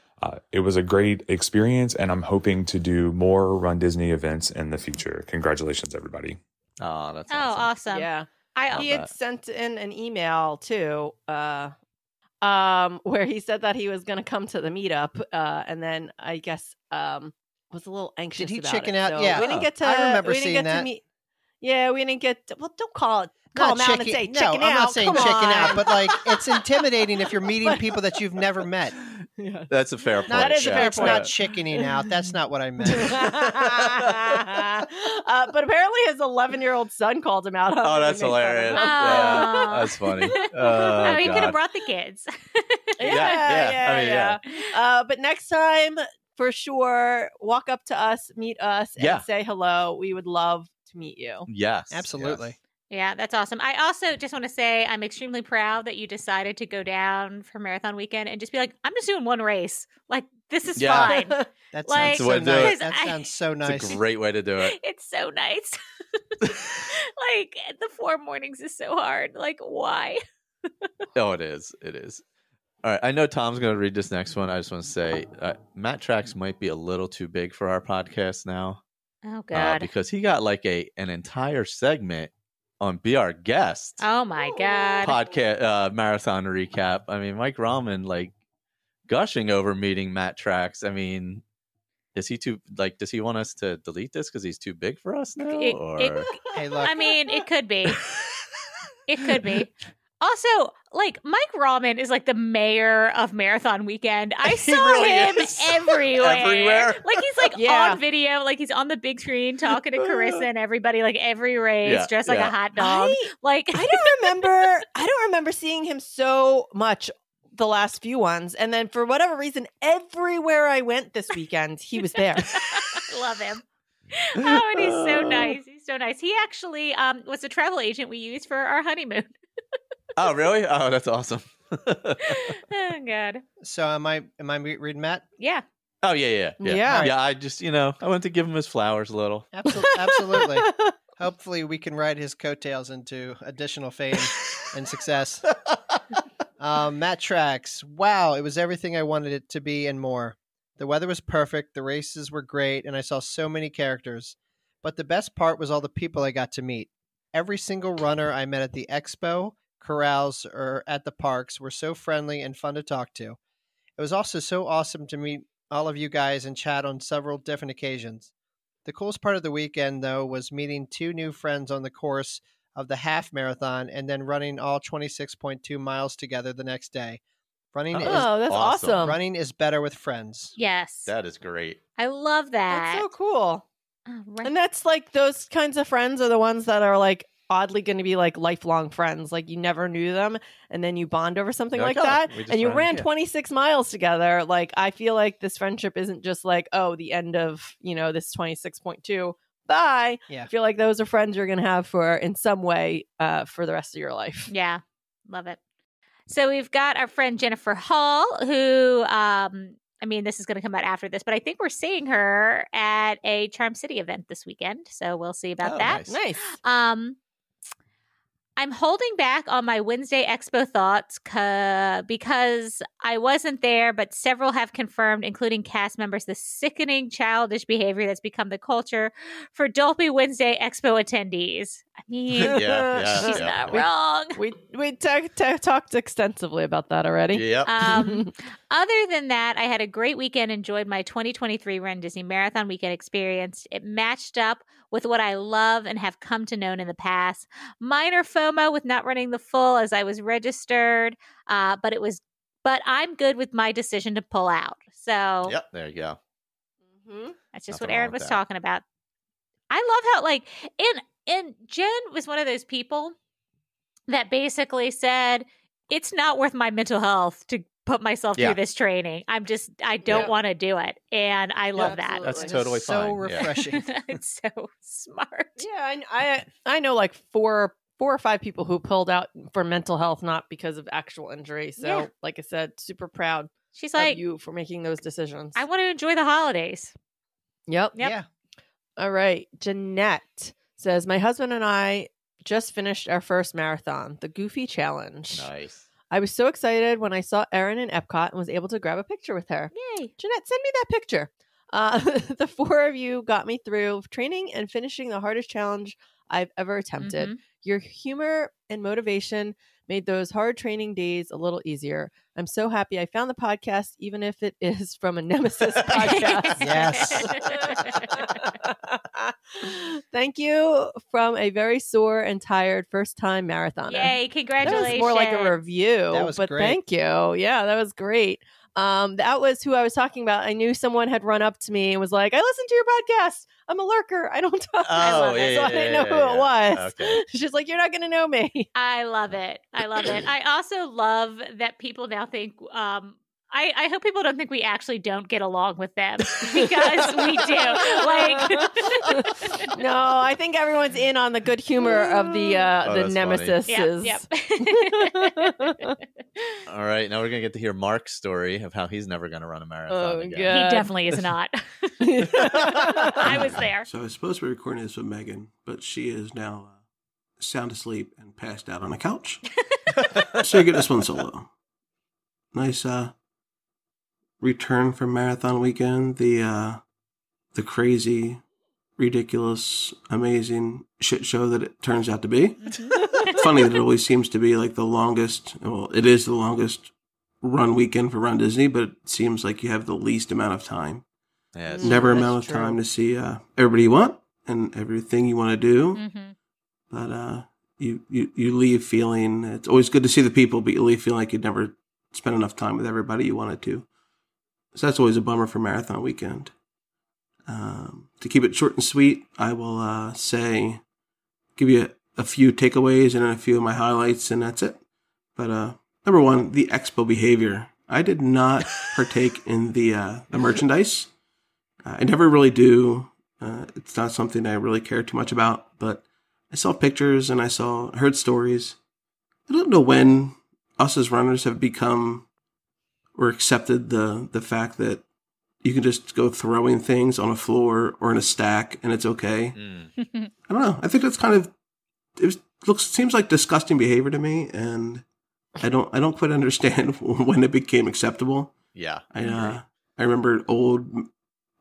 It was a great experience, and I'm hoping to do more Run Disney events in the future. Congratulations, everybody. Oh, that's awesome. Yeah. He had sent in an email, too, where he said that he was going to come to the meetup, and then I guess was a little anxious about it. Did he chicken out? So yeah. We didn't get to, I remember we didn't seeing get that. To meet, yeah, we didn't get to, well, don't call it. Call them out and say, chicken out. No, I'm not saying chicken out, but like it's intimidating if you're meeting people that you've never met. Yeah. That's a fair point. That is a fair point. It's not chickening out. That's not what I meant. But apparently his 11-year-old son called him out. Oh, that's hilarious. Yeah, that's funny. I mean, you could have brought the kids. Yeah. But next time, for sure, walk up to us, meet us, and say hello. We would love to meet you. Yes. Absolutely. Yes. Yeah, that's awesome. I also just want to say I'm extremely proud that you decided to go down for marathon weekend and just be like, I'm just doing one race. Like, this is fine. That sounds so nice. That sounds so nice. It's a great way to do it. It's so nice. Like, the 4 mornings is so hard. Like, why? Oh, it is. It is. All right. I know Tom's going to read this next one. I just want to say Matt Trax might be a little too big for our podcast now. Oh, God. Because he got like an entire segment on Be Our Guest. Oh my God. Podcast marathon recap. I mean, Mike Rahman like gushing over meeting Matt Trax. I mean, is he too like? Does he want us to delete this because he's too big for us now? Hey, look. I mean, it could be. It could be. Also, like Mike Rahman is like the mayor of Marathon Weekend. I saw him everywhere. Like he's like on video, like he's on the big screen talking to Carissa and everybody, like every race, dressed like a hot dog. I don't remember seeing him so much the last few ones. And then for whatever reason, everywhere I went this weekend, he was there. I love him. Oh, and he's so nice. He's so nice. He actually was a travel agent we used for our honeymoon. Oh, really? Oh, that's awesome. Oh, God. So am I reading Matt? Yeah. Oh, yeah. Right. Yeah, I just, I want to give him his flowers a little. Absolutely. Hopefully we can ride his coattails into additional fame and success. Matt Trax. Wow, it was everything I wanted it to be and more. The weather was perfect. The races were great. And I saw so many characters. But the best part was all the people I got to meet. Every single runner I met at the expo, corrals, or at the parks were so friendly and fun to talk to. It was also so awesome to meet all of you guys and chat on several different occasions. The coolest part of the weekend, though, was meeting 2 new friends on the course of the half marathon and then running all 26.2 miles together the next day. That's awesome. Running is better with friends. Yes. That is great. I love that. That's so cool. Right. And that's like those kinds of friends are the ones that are like oddly going to be like lifelong friends. Like you never knew them and then you bond over something that and you ran 26 miles together. Like I feel like this friendship isn't just like, oh, the end of, this 26.2. Bye. Yeah. I feel like those are friends you're going to have for in some way for the rest of your life. Yeah. Love it. So we've got our friend Jennifer Hall who, I mean, this is going to come out after this, but I think we're seeing her at a Charm City event this weekend. So we'll see about that. Nice. I'm holding back on my Wednesday Expo thoughts because I wasn't there, but several have confirmed, including cast members, the sickening childish behavior that's become the culture for Dopey Wednesday Expo attendees. I mean, she's not wrong. We talked extensively about that already. Yep. Other than that, I had a great weekend, enjoyed my 2023 Run Disney Marathon weekend experience. It matched up with what I love and have come to know in the past. Minor FOMO with not running the full as I was registered, but I'm good with my decision to pull out. So, yep, there you go. Mm-hmm. That's just what Aaron was talking about. I love how like and Jen was one of those people that basically said, it's not worth my mental health to put myself through this training. I don't want to do it. And I love that. Absolutely. That's totally fine. So refreshing. It's so smart. Yeah. I know like four or five people who pulled out for mental health, not because of actual injury. So like I said, super proud of you for making those decisions. I want to enjoy the holidays. Yep. Yeah. All right. Jeanette says, my husband and I just finished our first marathon, the Goofy Challenge. Nice. I was so excited when I saw Aaron in Epcot and was able to grab a picture with her. Yay. Jeanette, send me that picture. The four of you got me through training and finishing the hardest challenge I've ever attempted. Mm-hmm. Your humor and motivation made those hard training days a little easier. I'm so happy I found the podcast, even if it is from a nemesis podcast. Yes. Thank you from a very sore and tired first-time marathoner. Yay, congratulations. That was more like a review, but great. Thank you. Yeah, that was great. That was who I was talking about. I knew someone had run up to me and was like, I listened to your podcast. I'm a lurker. I don't talk. I didn't know who it was. Okay. She's like, you're not going to know me. I love it. I love it. I also love that people now think, I hope people don't think we actually don't get along with them, because we do. No, I think everyone's in on the good humor of the nemesis. Yep. All right, now we're gonna get to hear Mark's story of how he's never gonna run a marathon again. God. He definitely is not. I was there. So I was supposed to be recording this with Megan, but she is now sound asleep and passed out on a couch. So I get this one solo. Nice. Return from marathon weekend, the crazy, ridiculous, amazing shit show that it turns out to be. Funny that it always seems to be like the longest, well, it is the longest run weekend for Run Disney, but it seems like you have the least amount of time. Yeah, never amount of time to see everybody you want and everything you want to do. Mm-hmm. But you leave feeling, it's always good to see the people, but you leave feeling like you'd never spend enough time with everybody you wanted to. So that's always a bummer for marathon weekend. To keep it short and sweet, I will give you a few takeaways and a few of my highlights, and that's it. But number one, the expo behavior. I did not partake in the merchandise. I never really do. It's not something I really care too much about. But I saw pictures and I heard stories. I don't know when us as runners have become or accepted the fact that you can just go throwing things on a floor or in a stack and it's okay. Mm. I don't know. I think that's kind of seems like disgusting behavior to me, and I don't quite understand when it became acceptable. Yeah, I remember old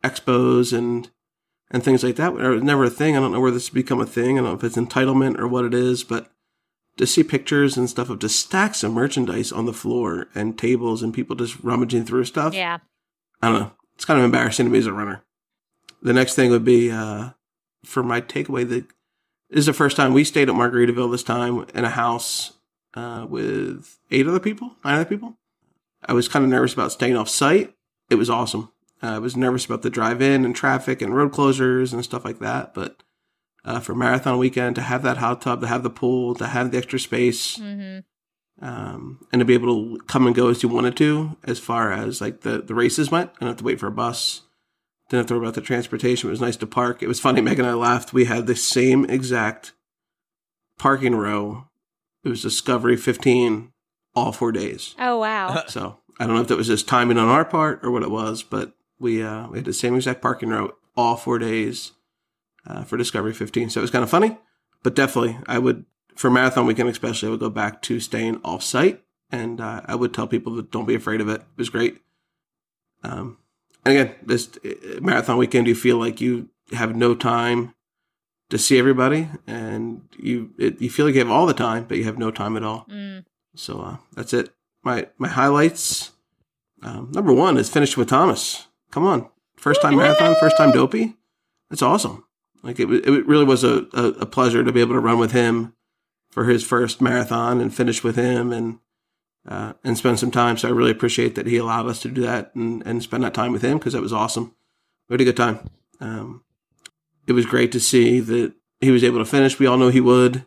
expos and things like that. It was never a thing. I don't know where this has become a thing. I don't know if it's entitlement or what it is, but to see pictures and stuff of just stacks of merchandise on the floor and tables and people just rummaging through stuff. Yeah. I don't know. It's kind of embarrassing to me as a runner. The next thing would be, for my takeaway, this is the first time we stayed at Margaritaville this time in a house with 9 other people. I was kind of nervous about staying off site. It was awesome. I was nervous about the drive-in and traffic and road closures and stuff like that, but for marathon weekend, to have that hot tub, to have the pool, to have the extra space, and to be able to come and go as you wanted to, as far as like the races went. I didn't have to wait for a bus. Didn't have to worry about the transportation. It was nice to park. It was funny. Megan and I laughed. We had the same exact parking row. It was Discovery 15 all 4 days. Oh, wow. So I don't know if that was just timing on our part or what it was, but we had the same exact parking row all 4 days. For Discovery 15. So it was kind of funny, but definitely I would, for marathon weekend especially, I would go back to staying off site, and I would tell people that don't be afraid of it. It was great. And again, this marathon weekend, you feel like you have no time to see everybody, and you feel like you have all the time, but you have no time at all. Mm. So that's it. My highlights. Number one is finishing with Thomas. Come on. First time marathon, first time dopey. That's awesome. Like it really was a pleasure to be able to run with him for his first marathon and finish with him and spend some time. So I really appreciate that he allowed us to do that and spend that time with him, because that was awesome. We had a good time. It was great to see that he was able to finish. We all know he would.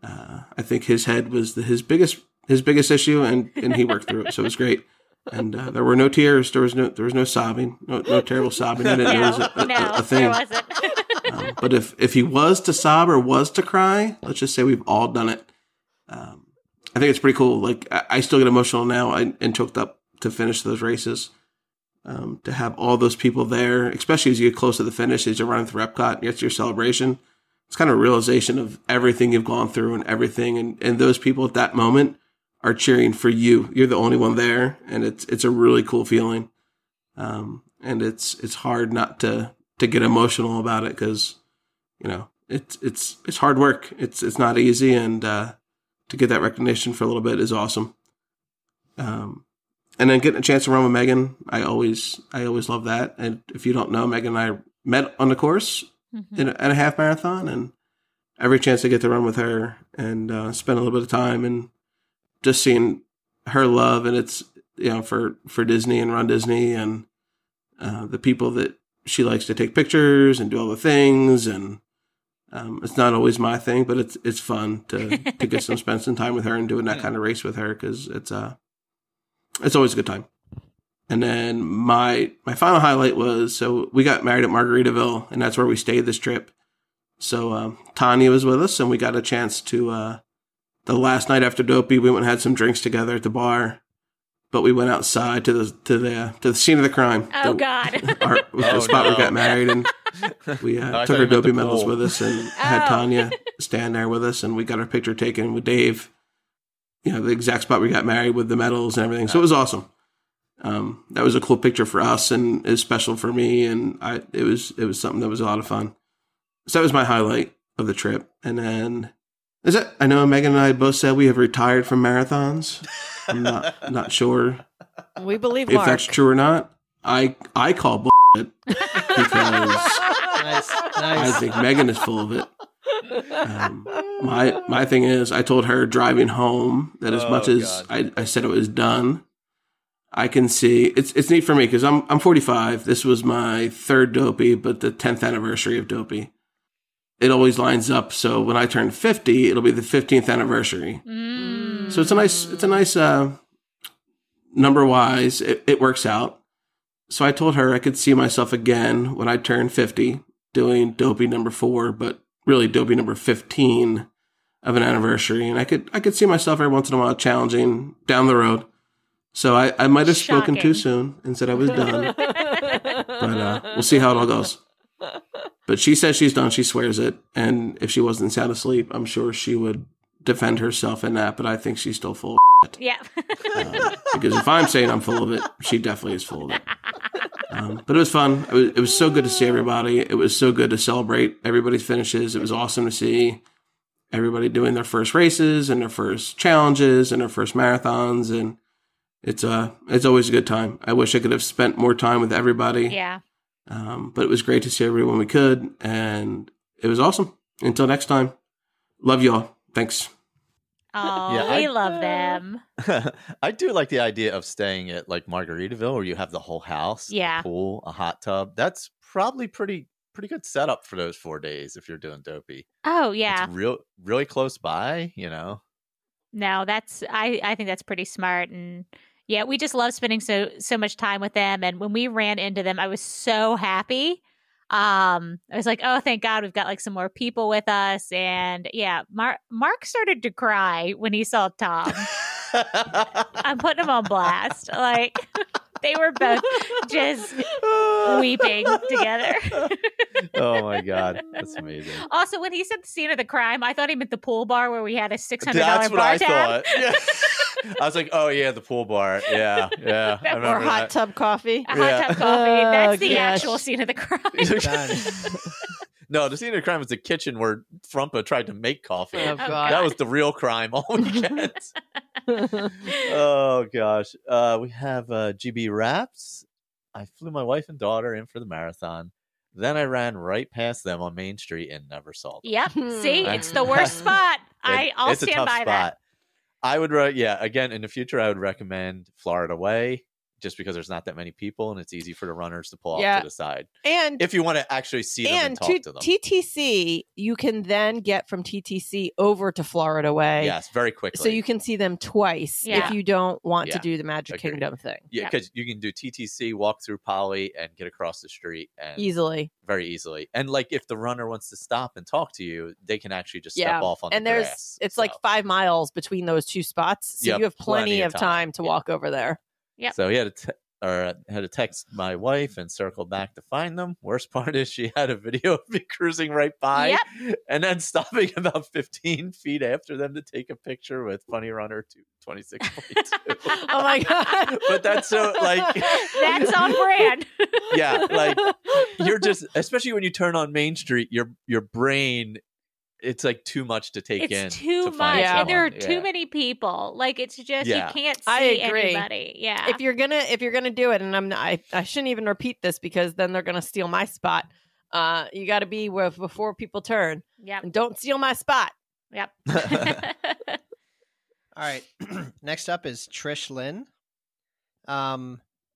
I think his head was his biggest issue, and he worked through it. So it was great. And there were no tears. There was no sobbing. No terrible sobbing. I didn't know it was a thing. There wasn't. But if he was to sob or was to cry, let's just say we've all done it. I think it's pretty cool. Like I still get emotional now and choked up to finish those races. To have all those people there, especially as you get close to the finish, as you're running through Epcot, and it's your celebration. It's kind of a realization of everything you've gone through and everything. And those people at that moment are cheering for you. You're the only one there, and it's a really cool feeling. And it's hard not to get emotional about it because, you know, it's hard work. It's not easy, and to get that recognition for a little bit is awesome. And then getting a chance to run with Megan, I always love that. And if you don't know, Megan and I met on the course at a half marathon, and every chance I get to run with her and spend a little bit of time and just seeing her love, and it's, you know, for Disney and Run Disney, and the people that she likes to take pictures and do all the things, and it's not always my thing, but it's fun to get some spend some time with her and doing that kind of race with her because it's always a good time. And then my final highlight was, so we got married at Margaritaville, and that's where we stayed this trip. So Tanya was with us, and we got a chance to the last night after Dopey, we went and had some drinks together at the bar, but we went outside to the scene of the crime. Oh, God! The spot we got married, and we took our Dopey medals with us, and had Tanya stand there with us, and we got our picture taken with Dave. You know, the exact spot we got married with the medals and everything. So it was awesome. That was a cool picture for us, and it was special for me, and it was something that was a lot of fun. So that was my highlight of the trip. And then is it? I know Megan and I both said we have retired from marathons. I'm not sure. We believe if Mark. That's true or not. I call bullshit because nice. I think Megan is full of it. My thing is, I told her driving home that as much as I said it was done, I can see it's neat for me because I'm 45. This was my third Dopey, but the 10th anniversary of Dopey. It always lines up. So when I turn 50, it'll be the 15th anniversary. Mm. So it's a nice number wise. It works out. So I told her I could see myself again when I turn 50 doing Dopey number 4, but really Dopey number 15 of an anniversary. And I could see myself every once in a while challenging down the road. So I might have spoken too soon and said I was done. But we'll see how it all goes. But she says she's done. She swears it. And if she wasn't sound asleep, I'm sure she would defend herself in that. But I think she's still full of it. Yeah. Because if I'm saying I'm full of it, she definitely is full of it. But it was fun. It was so good to see everybody. It was so good to celebrate everybody's finishes. It was awesome to see everybody doing their first races and their first challenges and their first marathons. And it's always a good time. I wish I could have spent more time with everybody. Yeah. But it was great to see everyone we could, and it was awesome. Until next time, love y'all. Thanks. Oh, yeah, we love them. I do like the idea of staying at like Margaritaville, where you have the whole house, a pool, a hot tub. That's probably pretty good setup for those 4 days if you're doing Dopey. Oh yeah, it's really close by. You know. No, that's I think that's pretty smart, and yeah, we just love spending so much time with them. And when we ran into them, I was so happy. I was like, oh, thank God we've got like some more people with us. And yeah, Mark started to cry when he saw Tom. I'm putting him on blast. Like they were both just weeping together. Oh my God. That's amazing. Also, when he said the scene of the crime, I thought he meant the pool bar where we had a $600 That's what I tab. Thought. Yeah. I was like, oh yeah, the pool bar. Yeah. Yeah. I remember or hot tub coffee. A hot tub coffee. That's the actual scene of the crime. No, the scene of the crime was the kitchen where Frumpa tried to make coffee. Oh, God. That was the real crime all weekend. Oh, gosh. We have GB Raps. I flew my wife and daughter in for the marathon. Then I ran right past them on Main Street and never saw them. Yep. See, it's the worst spot. I'll stand by spot. That. I would, again, in the future, I would recommend Florida Way. Just because there's not that many people and it's easy for the runners to pull off to the side. And if you want to actually see them and talk to them. TTC, you can then get from TTC over to Florida Way. Yes, very quickly. So you can see them twice if you don't want to do the Magic Kingdom thing. Yeah, because you can do TTC, walk through Poly, and get across the street. And easily. Very easily. And like if the runner wants to stop and talk to you, they can actually just step off on the grass. And there's like 5 miles between those two spots. So you have plenty of time to walk over there. Yep. So yeah, or had to text my wife and circle back to find them. Worst part is she had a video of me cruising right by and then stopping about 15 feet after them to take a picture with Funny Runner 26.2. Oh my God. But that's so like. That's on brand. Yeah. Like you're just, especially when you turn on Main Street, your brain, it's like too much to take in. It's too much. And there are too many people. Like it's just you can't see anybody. Yeah. If you're gonna do it, and I shouldn't even repeat this because then they're gonna steal my spot. You gotta be with before people turn. Yeah. And don't steal my spot. Yep. All right. Next up is Trish Lynn.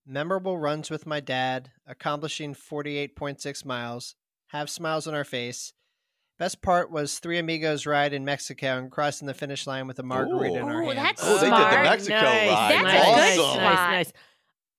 Memorable runs with my dad, accomplishing 48.6 miles, have smiles on our face. Best part was Three Amigos ride in Mexico and crossing the finish line with a margarita in our hand. That's smart. They did the Mexico ride. That's awesome. Nice.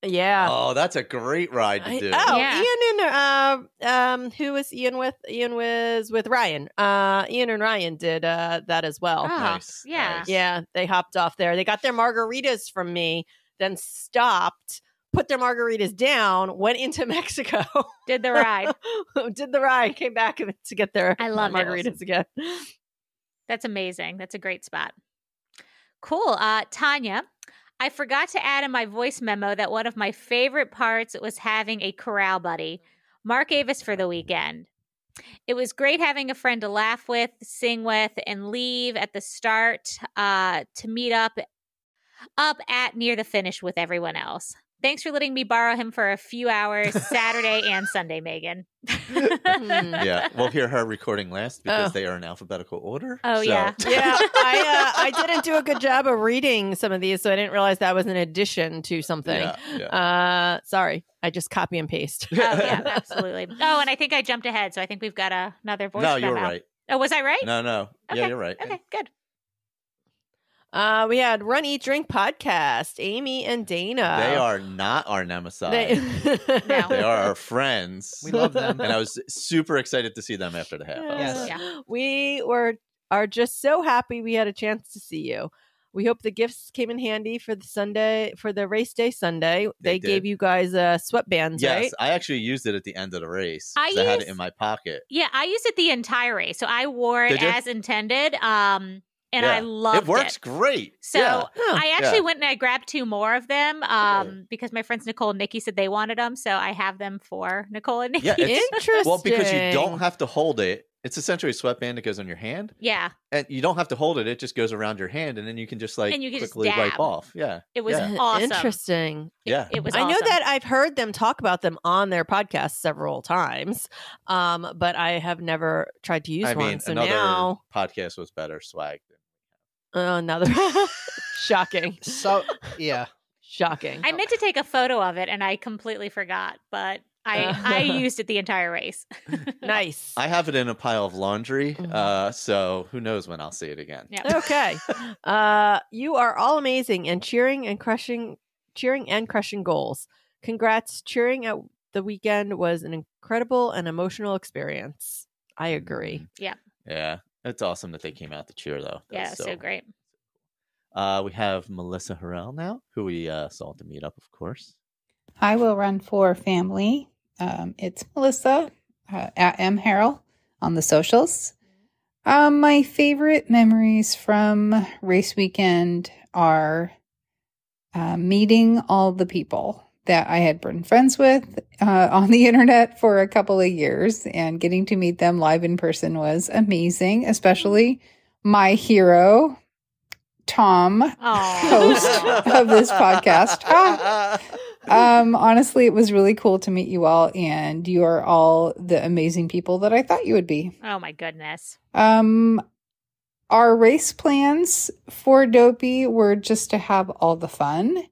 Yeah. Oh, that's a great ride to do. Ian and who was Ian with? Ian was with Ryan. Ian and Ryan did that as well. Oh, nice. Yeah. Nice. Yeah. They hopped off there. They got their margaritas from me, then stopped, put their margaritas down, went into Mexico. Did the ride. Came back to get their margaritas again. That's amazing. That's a great spot. Cool. Tanya, I forgot to add in my voice memo that one of my favorite parts was having a corral buddy, Mark Avis, for the weekend. It was great having a friend to laugh with, sing with, and leave at the start to meet up at near the finish with everyone else. Thanks for letting me borrow him for a few hours Saturday and Sunday, Megan. Yeah, we'll hear her recording last because they are in alphabetical order. Oh, so. Yeah. Yeah, I didn't do a good job of reading some of these, so I didn't realize that was an addition to something. Yeah. Sorry, I just copy and paste. Oh, yeah, absolutely. Oh, and I think I jumped ahead, so I think we've got another voice. No, you're right. Oh, was I right? No. Okay. Yeah, you're right. Okay, good. We had Run, Eat, Drink podcast, Amy and Dana. They are not our nemesis. They are our friends. We love them. And I was super excited to see them after the half. Yes. We are just so happy we had a chance to see you. We hope the gifts came in handy for the Sunday, for the race day Sunday. They gave you guys sweatbands, right? Yes, I actually used it at the end of the race. I had it in my pocket. Yeah, I used it the entire race. So I wore it as intended. And I loved it. It works great. So I actually went and I grabbed two more of them because my friends Nicole and Nikki said they wanted them. So I have them for Nicole and Nikki. Yeah, interesting. Well, because you don't have to hold it. It's essentially a sweatband that goes on your hand. Yeah. And you don't have to hold it. It just goes around your hand. And then you can just like quickly wipe off. Yeah. It was awesome. Interesting. Yeah. It was awesome. I know that I've heard them talk about them on their podcast several times, but I have never tried to use one. So another podcast was better swag. Oh, another shocking. So shocking. I meant to take a photo of it and I completely forgot, but I used it the entire race. Nice. I have it in a pile of laundry, so who knows when I'll see it again. Yep. Okay. You are all amazing and cheering and crushing goals. Congrats. Cheering at the weekend was an incredible and emotional experience. I agree. Yeah. Yeah. It's awesome that they came out to cheer, though. So great. We have Melissa Harrell now, who we saw at the meetup, of course. I will run for family. It's Melissa at M. Harrell on the socials. My favorite memories from race weekend are meeting all the people that I had been friends with on the internet for a couple of years, and getting to meet them live in person was amazing, especially my hero, Tom, host of this podcast. Honestly, it was really cool to meet you all, and you are all the amazing people that I thought you would be. Oh my goodness. Our race plans for Dopey were just to have all the fun.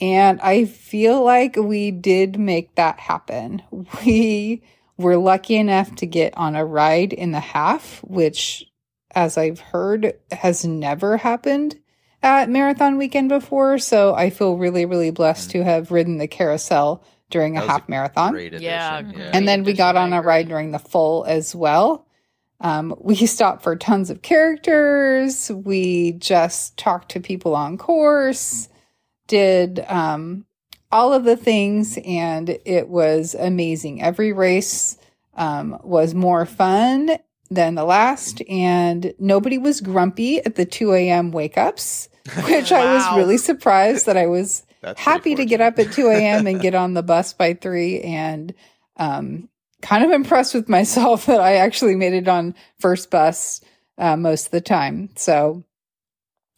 And I feel like we did make that happen. We were lucky enough to get on a ride in the half, which, as I've heard, has never happened at marathon weekend before. So I feel really, really blessed to have ridden the carousel during a half marathon. And then we got on a ride during the full as well. We stopped for tons of characters. We just talked to people on course. Did all of the things, and it was amazing. Every race was more fun than the last, and nobody was grumpy at the 2 a.m. wake-ups, which wow. I was really surprised that I was happy to get up at 2 a.m. and get on the bus by 3, and kind of impressed with myself that I actually made it on first bus most of the time. So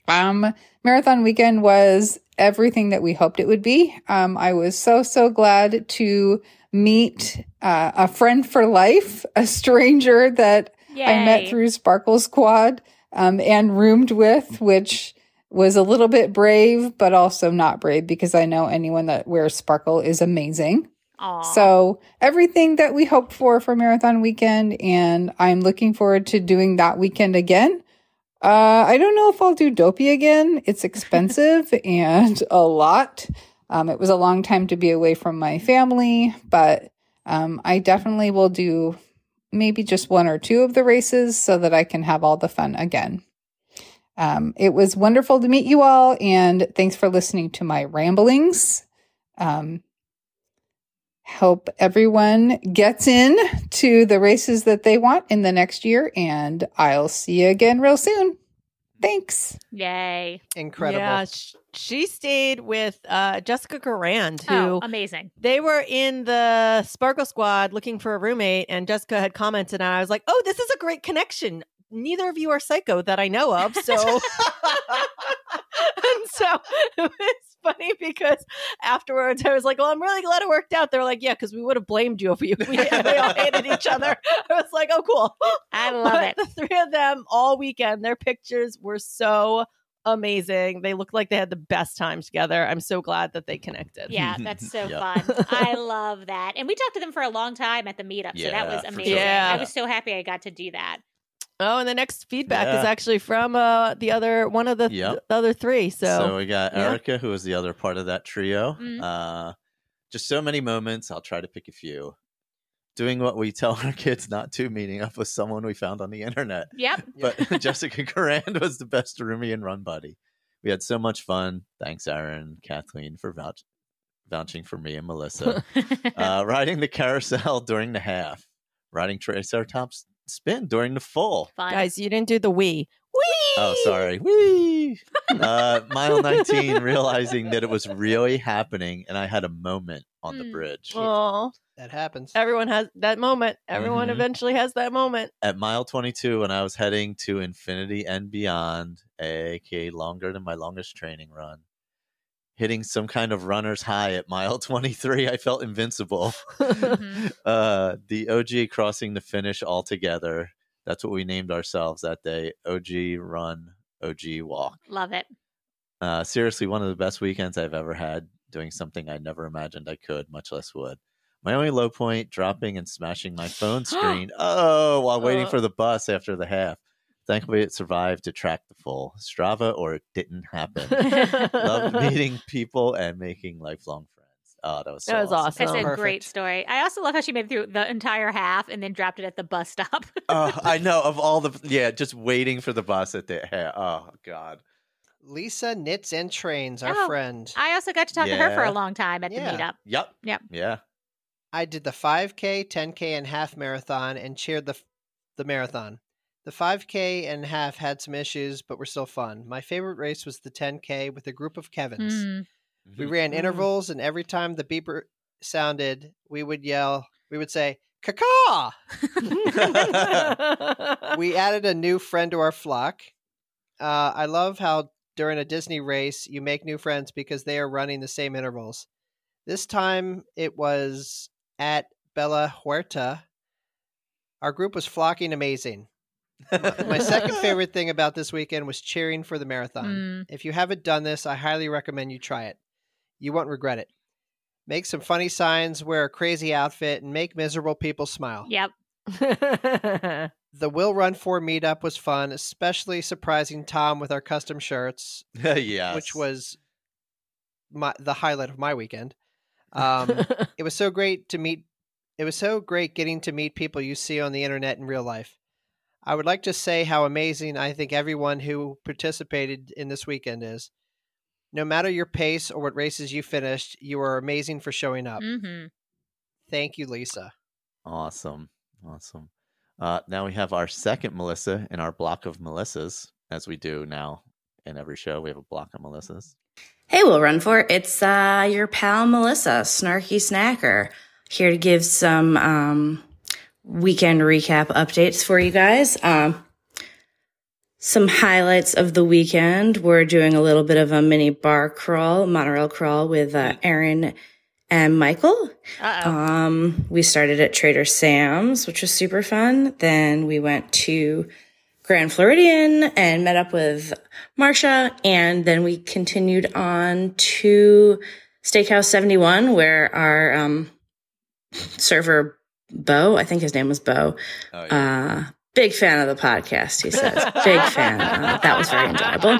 marathon weekend was everything that we hoped it would be. I was so glad to meet a friend for life, a stranger that Yay. I met through Sparkle Squad and roomed with, which was a little bit brave, but also not brave, because I know anyone that wears Sparkle is amazing. Aww. So everything that we hoped for Marathon Weekend, and I'm looking forward to doing that weekend again. I don't know if I'll do Dopey again. It's expensive and a lot. It was a long time to be away from my family, but I definitely will do maybe just one or two of the races so that I can have all the fun again. It was wonderful to meet you all, and thanks for listening to my ramblings. Hope everyone gets in to the races that they want in the next year, and I'll see you again real soon. Thanks. Yay. Incredible. Yeah, she stayed with Jessica Garand, who amazing. They were in the Sparkle Squad looking for a roommate, and Jessica had commented, and I was like, oh, this is a great connection. Neither of you are psycho that I know of. So, and so it was funny because afterwards I was like, well, I'm really glad it worked out. They're like, yeah, because we would have blamed you if we all hated each other. I was like, oh, cool. I love it. The three of them all weekend, their pictures were so amazing. They looked like they had the best time together. I'm so glad that they connected. Yeah, that's so fun. I love that. And we talked to them for a long time at the meetup. Yeah, so that was amazing. Sure. Yeah. I was so happy I got to do that. Oh, and the next feedback is actually from the other three. So we got Erica, who was the other part of that trio. Mm-hmm. Just so many moments. I'll try to pick a few. Doing what we tell our kids not to, meeting up with someone we found on the internet. Yep. But Jessica Garand was the best roomie and run buddy. We had so much fun. Thanks, Aaron, Kathleen, for vouching for me and Melissa. Riding the carousel during the half. Riding Triceratops spin during the full. Fun. Guys, you didn't do the wee. Oh, sorry. Wee. Mile 19, realizing that it was really happening, and I had a moment on the bridge. Oh, that happens. Everyone has that moment. Everyone eventually has that moment. At mile 22, when I was heading to infinity and beyond, aka longer than my longest training run, hitting some kind of runner's high at mile 23. I felt invincible. The OG crossing the finish altogether. That's what we named ourselves that day. OG run, OG walk. Love it. Seriously, one of the best weekends I've ever had, doing something I never imagined I could, much less would. My only low point, dropping and smashing my phone screen while waiting for the bus after the half. Thankfully, it survived to track the full. Strava or it didn't happen. Loved meeting people and making lifelong friends. Oh, that was awesome. That's a great story. I also love how she made it through the entire half and then dropped it at the bus stop. Oh, I know. Of all the... Yeah, just waiting for the bus at the... Oh, God. Lisa Knits and Trains, our friend. I also got to talk to her for a long time at the meetup. Yep. Yeah. I did the 5K, 10K, and half marathon and cheered the marathon. The 5K and half had some issues, but were still fun. My favorite race was the 10K with a group of Kevins. We ran intervals, and every time the beeper sounded, we would say, caw. We added a new friend to our flock. I love how during a Disney race, you make new friends because they are running the same intervals. This time it was at Bella Huerta. Our group was flocking amazing. My second favorite thing about this weekend was cheering for the marathon. If you haven't done this, I highly recommend you try it. You won't regret it. Make some funny signs, wear a crazy outfit, and make miserable people smile. Yep. The Will Run For meetup was fun, especially surprising Tom with our custom shirts. Yes. Which was the highlight of my weekend. It was so great getting to meet people you see on the internet in real life. I would like to say how amazing I think everyone who participated in this weekend is. No matter your pace or what races you finished, you were amazing for showing up. Mm-hmm. Thank you, Lisa. Awesome. Awesome. Now we have our second Melissa in our block of Melissas, as we do now in every show. We have a block of Melissas. Hey, Will Run For. It's your pal, Melissa, Snarky Snacker, here to give some weekend recap updates for you guys. Some highlights of the weekend. We're doing a little bit of a mini bar crawl, monorail crawl with Aaron and Michael. We started at Trader Sam's, which was super fun. Then we went to Grand Floridian and met up with Marsha. And then we continued on to Steakhouse 71, where our server, Bo, I think his name was Bo. Oh, yeah. Big fan of the podcast, he says. Big fan. That was very enjoyable.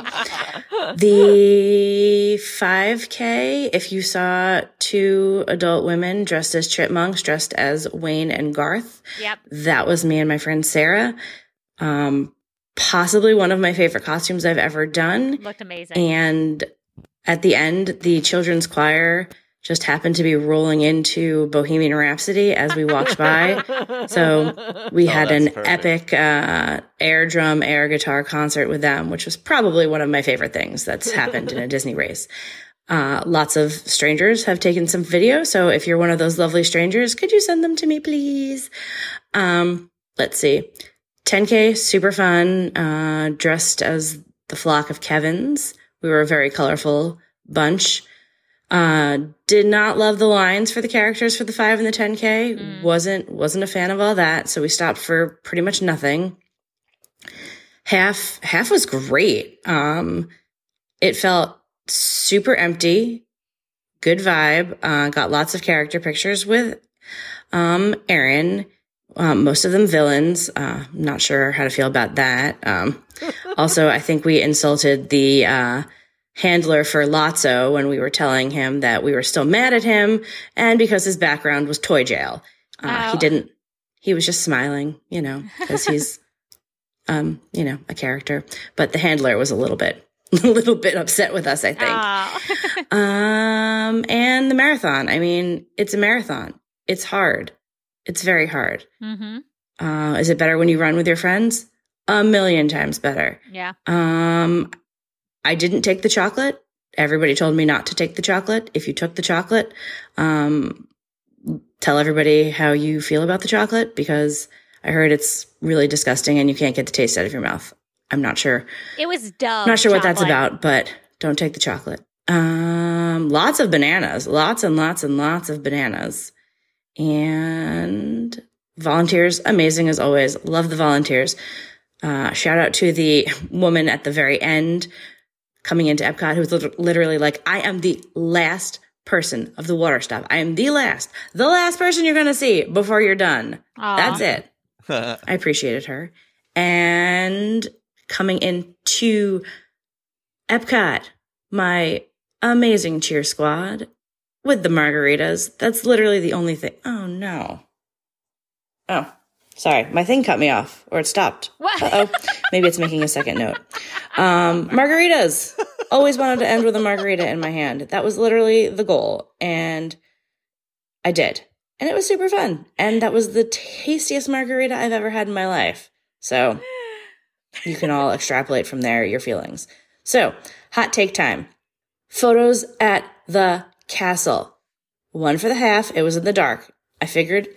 The 5K, if you saw two adult women dressed as chipmunks, dressed as Wayne and Garth, yep, that was me and my friend Sarah. Possibly one of my favorite costumes I've ever done. Looked amazing. And at the end, the children's choir just happened to be rolling into Bohemian Rhapsody as we walked by. So we had an perfect, epic air drum, air guitar concert with them, which was probably one of my favorite things that's happened in a Disney race. Lots of strangers have taken some video. So if you're one of those lovely strangers, could you send them to me, please? Let's see. 10K, super fun, dressed as the flock of Kevins. We were a very colorful bunch. Did not love the lines for the characters for the 5 and the 10K. Wasn't a fan of all that, so we stopped for pretty much nothing. Half was great. It felt super empty. Good vibe. Got lots of character pictures with Aaron. Most of them villains. Not sure how to feel about that. Also, I think we insulted the handler for Lotso when we were telling him that we were still mad at him, and because his background was toy jail, he was just smiling, you know, because he's a character. But the handler was a little bit upset with us, I think. And the marathon, I mean, it's a marathon. It's hard. It's very hard. Mm-hmm. Is it better when you run with your friends? 1,000,000 times better. Yeah. I didn't take the chocolate. Everybody told me not to take the chocolate. If you took the chocolate, tell everybody how you feel about the chocolate, because I heard it's really disgusting and you can't get the taste out of your mouth. I'm not sure. It was dumb. Not sure chocolate. What that's about, but don't take the chocolate. Lots of bananas, lots and lots and lots of bananas. And volunteers, amazing as always. Love the volunteers. Shout out to the woman at the very end coming into Epcot, who was literally like, I am the last person of the water stop. I am the last person you're going to see before you're done. Aww. That's it. I appreciated her. And coming into Epcot, my amazing cheer squad with the margaritas. That's literally the only thing. Oh, no. Oh, sorry. My thing cut me off, or it stopped. What? Uh-oh. Maybe it's making a second note. Margaritas. Always wanted to end with a margarita in my hand. That was literally the goal. And I did. And it was super fun. And that was the tastiest margarita I've ever had in my life. So you can all extrapolate from there your feelings. So, hot take time. Photos at the castle. One for the half. It was in the dark. I figured,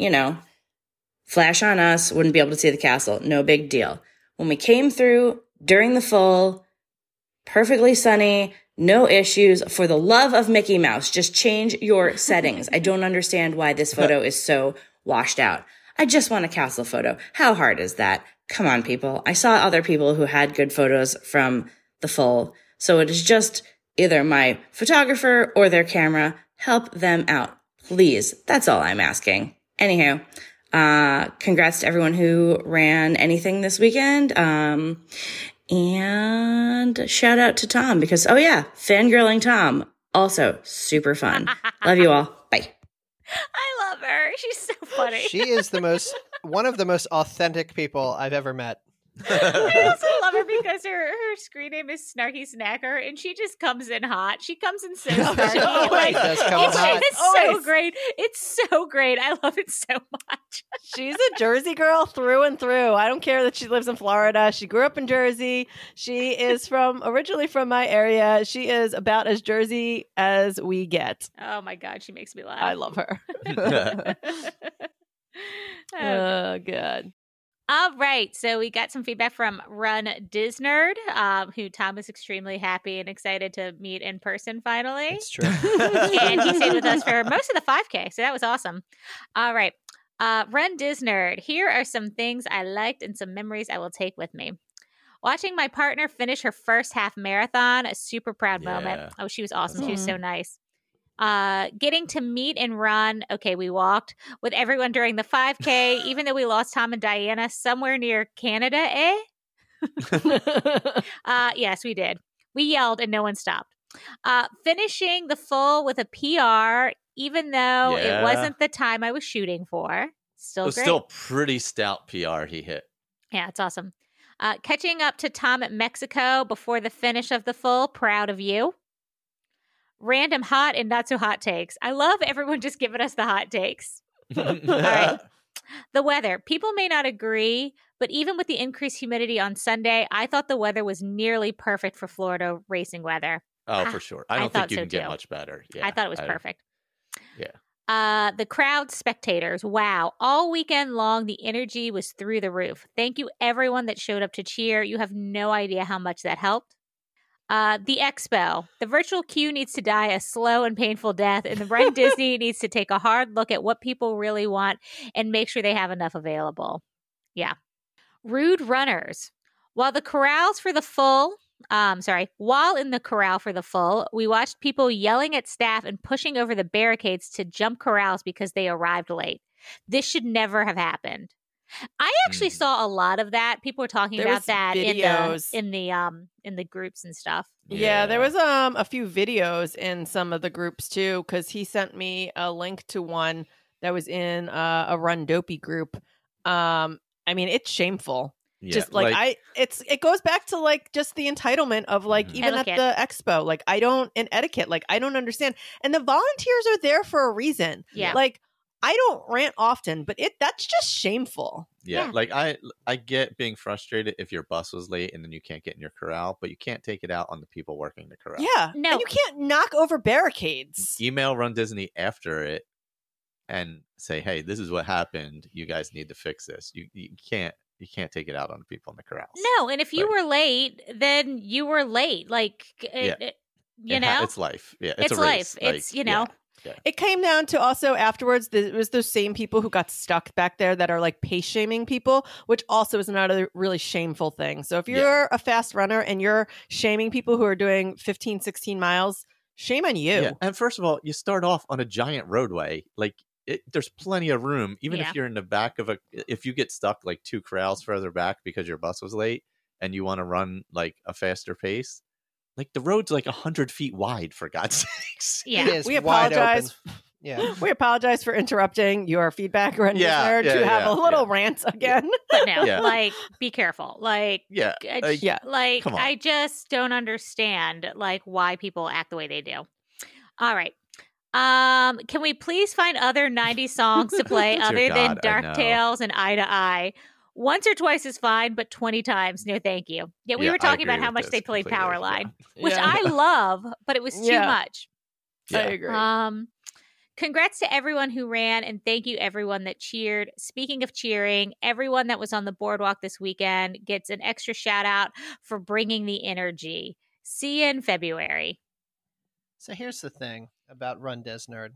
flash on us, wouldn't be able to see the castle. No big deal. When we came through during the full, perfectly sunny, no issues. For the love of Mickey Mouse, just change your settings. I don't understand why this photo is so washed out. I just want a castle photo. How hard is that? Come on, people. I saw other people who had good photos from the full. So it is just either my photographer or their camera. Help them out, please. That's all I'm asking. Anywho. Congrats to everyone who ran anything this weekend. And shout out to Tom, because, fangirling Tom, also super fun. Love you all. Bye. I love her. She's so funny. She is one of the most authentic people I've ever met. I also love her because her screen name is Snarky Snacker, and she just comes in hot. She comes in so snarky. Like, it's so great. It's so great. I love it so much. She's a Jersey girl through and through. I don't care that she lives in Florida. She grew up in Jersey. She is originally from my area. She is about as Jersey as we get. Oh my God, she makes me laugh. I love her. Oh, good. All right, so we got some feedback from Run Disnerd, who Tom is extremely happy and excited to meet in person finally. It's true. And he stayed with us for most of the 5K, so that was awesome. All right, Run Disnerd, here are some things I liked and some memories I will take with me. Watching my partner finish her first half marathon, a super proud moment. Oh, she was awesome. She was so nice. Getting to meet and run, we walked with everyone during the 5K, even though we lost Tom and Diana somewhere near Canada, eh? Yes, we did. We yelled and no one stopped. Finishing the full with a PR, even though it wasn't the time I was shooting for. Still great. It was still pretty stout PR he hit. Yeah, it's awesome. Catching up to Tom at Mexico before the finish of the full, proud of you. Random hot and not so hot takes. I love everyone just giving us the hot takes. All right. The weather. People may not agree, but even with the increased humidity on Sunday, I thought the weather was nearly perfect for Florida racing weather. Oh, for sure. I don't think you can get much better. Yeah, I thought it was perfect. Yeah. The crowd, spectators. Wow. All weekend long, the energy was through the roof. Thank you, everyone that showed up to cheer. You have no idea how much that helped. The expo. The virtual queue needs to die a slow and painful death, and the Run Disney needs to take a hard look at what people really want and make sure they have enough available. Yeah. Rude runners. While in the corral for the full, we watched people yelling at staff and pushing over the barricades to jump corrals because they arrived late. This should never have happened. I actually saw a lot of that. People were talking about that videos. in the groups and stuff. Yeah, there was a few videos in some of the groups too, because he sent me a link to one that was in a Run Dopey group. I mean, it's shameful. Yeah, just it goes back to like just the entitlement of like even at the expo, like etiquette, like I don't understand. And the volunteers are there for a reason. Yeah, like. I don't rant often, but that's just shameful. Yeah. Like I get being frustrated if your bus was late and then you can't get in your corral, but you can't take it out on the people working the corral. Yeah. No. And you can't knock over barricades. Email Run Disney after it and say, "Hey, this is what happened. You guys need to fix this." You can't take it out on the people in the corral. No, and if you were late, then you were late. Like it's life. Yeah, it's a life. Race. It's Yeah. Yeah. It came down to also afterwards, it was those same people who got stuck back there that are like pace shaming people, which also is another really shameful thing. So if you're a fast runner and you're shaming people who are doing 15, 16 miles, shame on you. Yeah. And first of all, you start off on a giant roadway. Like there's plenty of room, even if you're in the back of if you get stuck like two corrals further back because your bus was late and you want to run like a faster pace. Like the road's like 100 feet wide, for God's sakes. Yeah, we apologize. Yeah, we apologize for interrupting your feedback, Run Disney, to have a little rant again. But no, like be careful. Like I just don't understand like why people act the way they do. All right, can we please find other '90s songs to play other than Dark Tales and Eye to Eye? Once or twice is fine, but 20 times, no thank you. Yeah, we were talking about how much they played Powerline, which I love, but it was too much. Yeah. I agree. Congrats to everyone who ran, and thank you everyone that cheered. Speaking of cheering, everyone that was on the boardwalk this weekend gets an extra shout out for bringing the energy. See you in February. So here's the thing about Run Disnerd.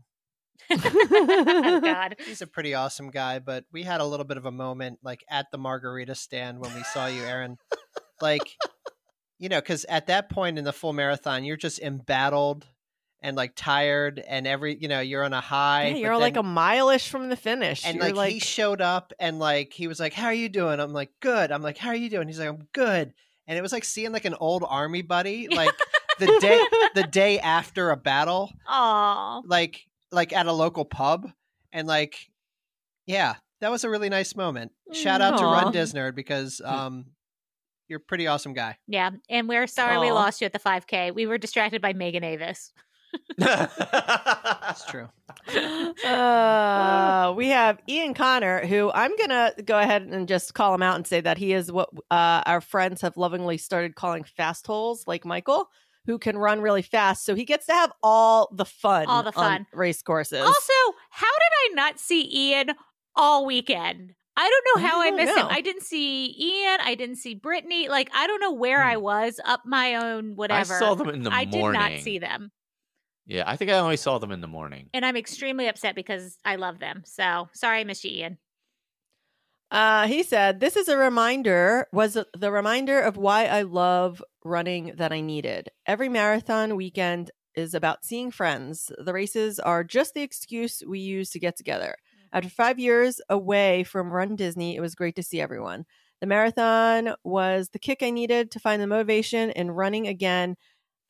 Oh, God. He's a pretty awesome guy, but we had a little bit of a moment like at the margarita stand when we saw you, Aaron. Like, you know, because at that point in the full marathon, you're just embattled and like tired and you're on a high. Yeah, you're like a mile-ish from the finish. And like he showed up and like he was like, "How are you doing?" I'm like, "Good." I'm like, "How are you doing?" He's like, "I'm good." And it was like seeing like an old army buddy, like the day after a battle. Aww. Like at a local pub, and like, yeah, that was a really nice moment. Shout out to Run Disney because You're a pretty awesome guy. Yeah. And we're sorry we lost you at the 5K. We were distracted by Megan Avis. That's true. We have Ian Connor, who I'm going to go ahead and just call him out and say that he is what our friends have lovingly started calling fast holes, like Michael, who can run really fast. So he gets to have all the fun on race courses. Also, how did I not see Ian all weekend? I don't know how I missed him. I didn't see Ian. I didn't see Brittany. Like, I don't know where I was up my own whatever. I saw them in the morning. I did not see them. Yeah, I think I only saw them in the morning. And I'm extremely upset because I love them. So sorry I missed you, Ian. He said, this is a reminder, was the reminder of why I love running that I needed. Every marathon weekend is about seeing friends. The races are just the excuse we use to get together. After 5 years away from Run Disney, it was great to see everyone. The marathon was the kick I needed to find the motivation in running again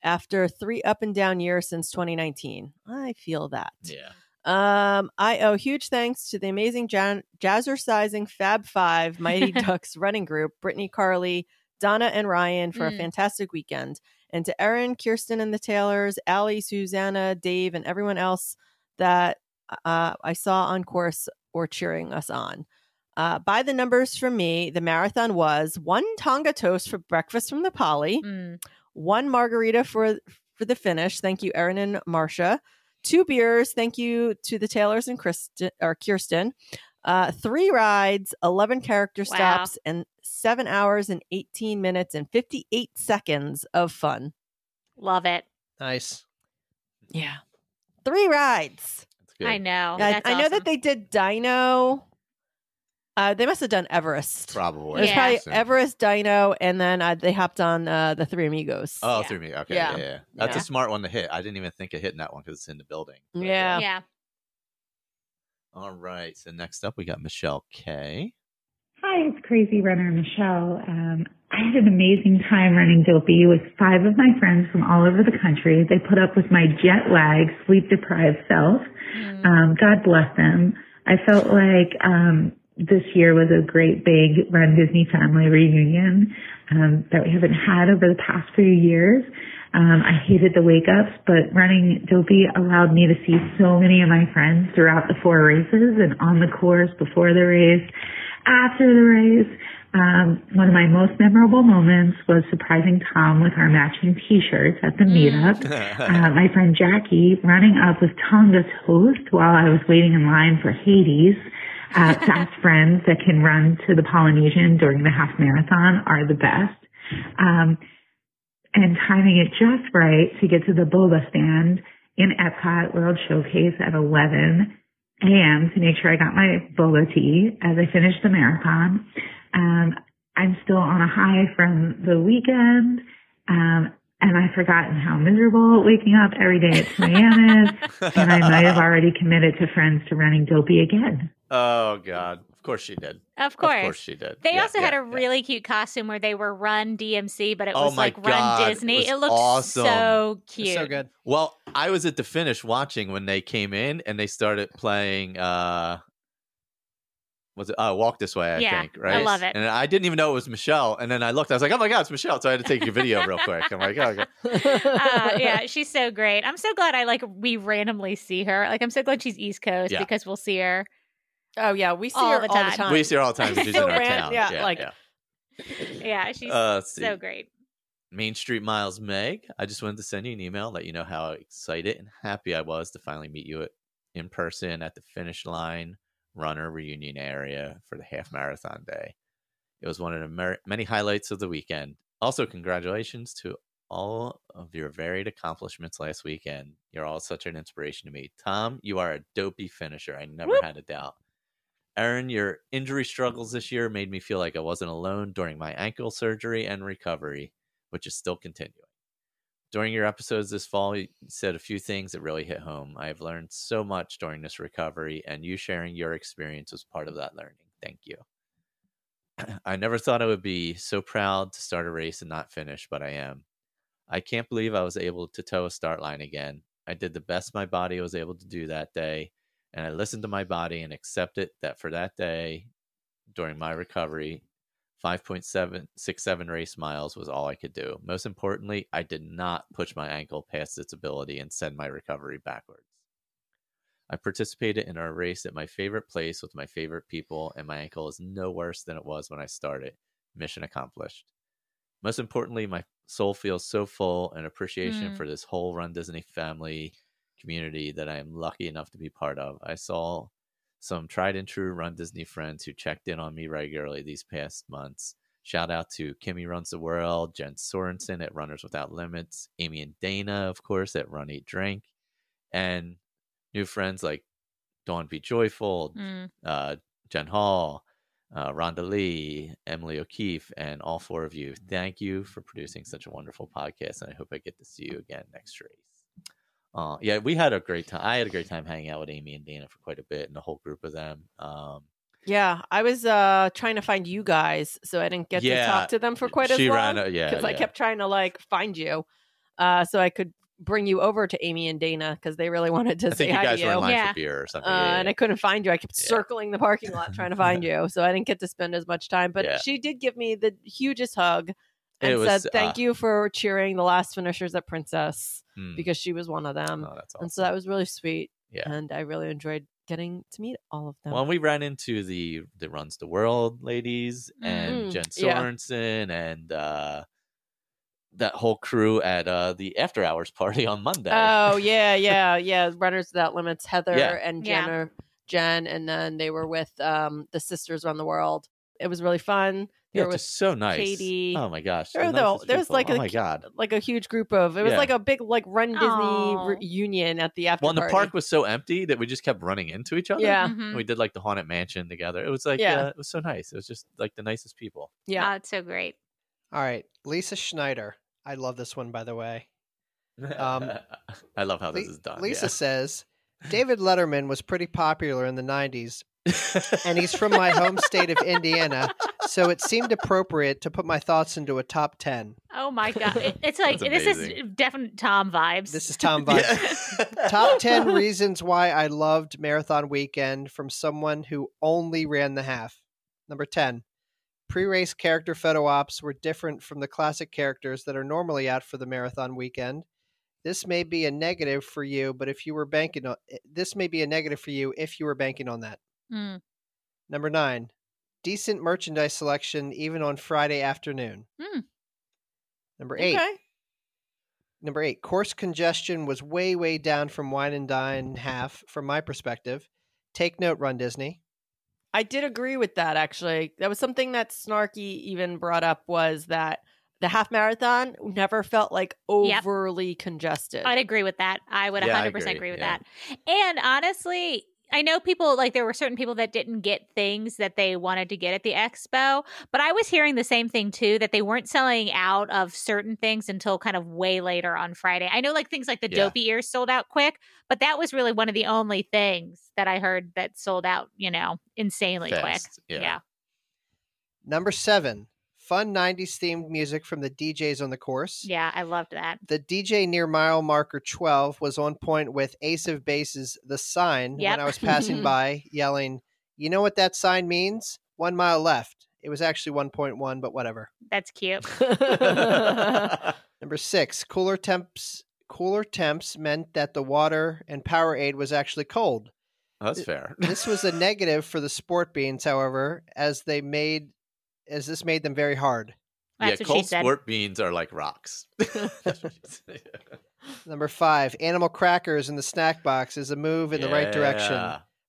after 3 up and down years since 2019. I feel that. Yeah. I owe huge thanks to the amazing jazzercising Fab Five Mighty Ducks running group, Brittany, Carly, Donna, and Ryan for a fantastic weekend. And to Aaron, Kirsten, and the Taylors, Allie, Susanna, Dave, and everyone else that I saw on course or cheering us on. By the numbers from me, the marathon was 1 Tonga toast for breakfast from the Poly, 1 margarita for the finish. Thank you, Erin and Marsha. 2 beers. Thank you to the Taylors and Kirsten. 3 rides, 11 character stops, and 7 hours and 18 minutes and 58 seconds of fun. Love it. Nice. Yeah. 3 rides. I know. I know that they did Dino. They must have done Everest. Probably. It was probably Everest, Dino, and then they hopped on the Three Amigos. Oh, yeah. Three Amigos. Okay. Yeah. That's a smart one to hit. I didn't even think of hitting that one because it's in the building. Yeah. All right. So next up, we got Michelle K. Hi, it's Crazy Runner Michelle. I had an amazing time running Dopey with 5 of my friends from all over the country. They put up with my jet lag, sleep-deprived self. God bless them. I felt like this year was a great big Run Disney family reunion that we haven't had over the past few years. I hated the wake-ups, but running Dopey allowed me to see so many of my friends throughout the 4 races and on the course, before the race, after the race. One of my most memorable moments was surprising Tom with our matching T-shirts at the meetup. My friend Jackie running up with Tonga toast while I was waiting in line for Hades. Fast friends that can run to the Polynesian during the half marathon are the best. And timing it just right to get to the boba stand in Epcot World Showcase at 11 a.m. to make sure I got my boba tea as I finished the marathon. I'm still on a high from the weekend, and I've forgotten how miserable waking up every day at 2 a.m. is, and I might have already committed to friends to running Dopey again. Oh, God. Of course she did. Of course she did. They also had a really cute costume where they were Run DMC, but it was Run Disney. It looked awesome. So cute. It was so good. Well, I was at the finish watching when they came in, and they started playing... was it Walk This Way, I think, right? I love it. And I didn't even know it was Michelle. And then I looked, I was like, oh my God, it's Michelle. So I had to take your video real quick. I'm like, oh, God. Yeah, she's so great. I'm so glad we randomly see her. Like, I'm so glad she's East Coast because we'll see her. Oh, yeah. We see her all the time. We see her all the time. She's in our town. She's so great. Main Street Miles Meg, I just wanted to send you an email, let you know how excited and happy I was to finally meet you in person at the finish line runner reunion area for the half marathon day. It was one of the many highlights of the weekend. Also, congratulations to all of your varied accomplishments last weekend. You're all such an inspiration to me. Tom, you are a Dopey finisher. I never had a doubt. Aaron, your injury struggles this year made me feel like I wasn't alone during my ankle surgery and recovery, which is still continuing. During your episodes this fall, you said a few things that really hit home. I have learned so much during this recovery, and you sharing your experience was part of that learning. Thank you. I never thought I would be so proud to start a race and not finish, but I am. I can't believe I was able to toe a start line again. I did the best my body was able to do that day, and I listened to my body and accepted that for that day during my recovery 5.767 race miles was all I could do. Most importantly, I did not push my ankle past its ability and send my recovery backwards. I participated in our race at my favorite place with my favorite people, and my ankle is no worse than it was when I started. Mission accomplished. Most importantly, my soul feels so full and appreciation for this whole Run Disney family community that I am lucky enough to be part of. I saw some tried and true Run Disney friends who checked in on me regularly these past months. Shout out to Kimmy Runs the World, Jen Sorensen at Runners Without Limits, Amy and Dana, of course, at Run Eat Drink, and new friends like Dawn Be Joyful, Jen Hall, Rhonda Lee, Emily O'Keefe, and all four of you. Thank you for producing such a wonderful podcast, and I hope I get to see you again next race. Yeah, we had a great time. I had a great time hanging out with Amy and Dana for quite a bit and the whole group of them. Yeah, I was trying to find you guys, so I didn't get to talk to them for quite as long. Because I kept trying to like find you so I could bring you over to Amy and Dana because they really wanted to say hi to you. I think you guys were in line for beer or something. And I couldn't find you. I kept circling the parking lot trying to find you. So I didn't get to spend as much time. But she did give me the hugest hug and said, thank you for cheering the last finishers at Princess because she was one of them. Oh, that's awesome. And so that was really sweet. Yeah. And I really enjoyed getting to meet all of them. Well, we ran into the Runs the World ladies and Jen Sorensen and that whole crew at the after hours party on Monday. Oh yeah. Runners Without Limits, Heather and Jen, and then they were with the Sisters Run the World. It was really fun. Yeah, it was so nice. Katie. Oh my gosh. There's like a huge group of it was like a big like Run Disney reunion at the after. Well, the park was so empty that we just kept running into each other. Yeah, and we did like the Haunted Mansion together. It was like it was so nice. It was just like the nicest people. Yeah, oh, it's so great. All right, Lisa Schneider. I love this one, by the way. I love how this is done. Lisa says, David Letterman was pretty popular in the 90s, and he's from my home state of Indiana, so it seemed appropriate to put my thoughts into a top 10. Oh, my God. It's like, this is definite Tom vibes. This is Tom vibes. Yeah. Top 10 reasons why I loved Marathon Weekend from someone who only ran the half. Number 10. Pre-race character photo ops were different from the classic characters that are normally out for the marathon weekend. This may be a negative for you, but if you were banking on that. Number 9, decent merchandise selection even on Friday afternoon. Number eight, course congestion was way down from Wine and Dine half from my perspective. Take note, Run Disney. I did agree with that, actually. That was something that Snarky even brought up, was that the half marathon never felt like overly congested. I'd agree with that. I would 100% agree with that. And honestly, I know people, like there were certain people that didn't get things that they wanted to get at the expo, but I was hearing the same thing too, that they weren't selling out of certain things until kind of way later on Friday. I know like things like the dopey ears sold out quick, but that was really one of the only things that I heard that sold out, you know, insanely quick. Yeah. Number 7, fun 90s themed music from the DJs on the course. Yeah, I loved that. The DJ near mile marker 12 was on point with Ace of Base's The Sign when I was passing by, yelling, you know what that sign means? 1 mile left. It was actually 1.1, but whatever. That's cute. Number 6, cooler temps meant that the water and Powerade was actually cold. Oh, that's fair. This was a negative for the sport beans, however, as this made them very hard. That's yeah, cold sport beans are like rocks. Number 5, animal crackers in the snack box is a move in the right direction,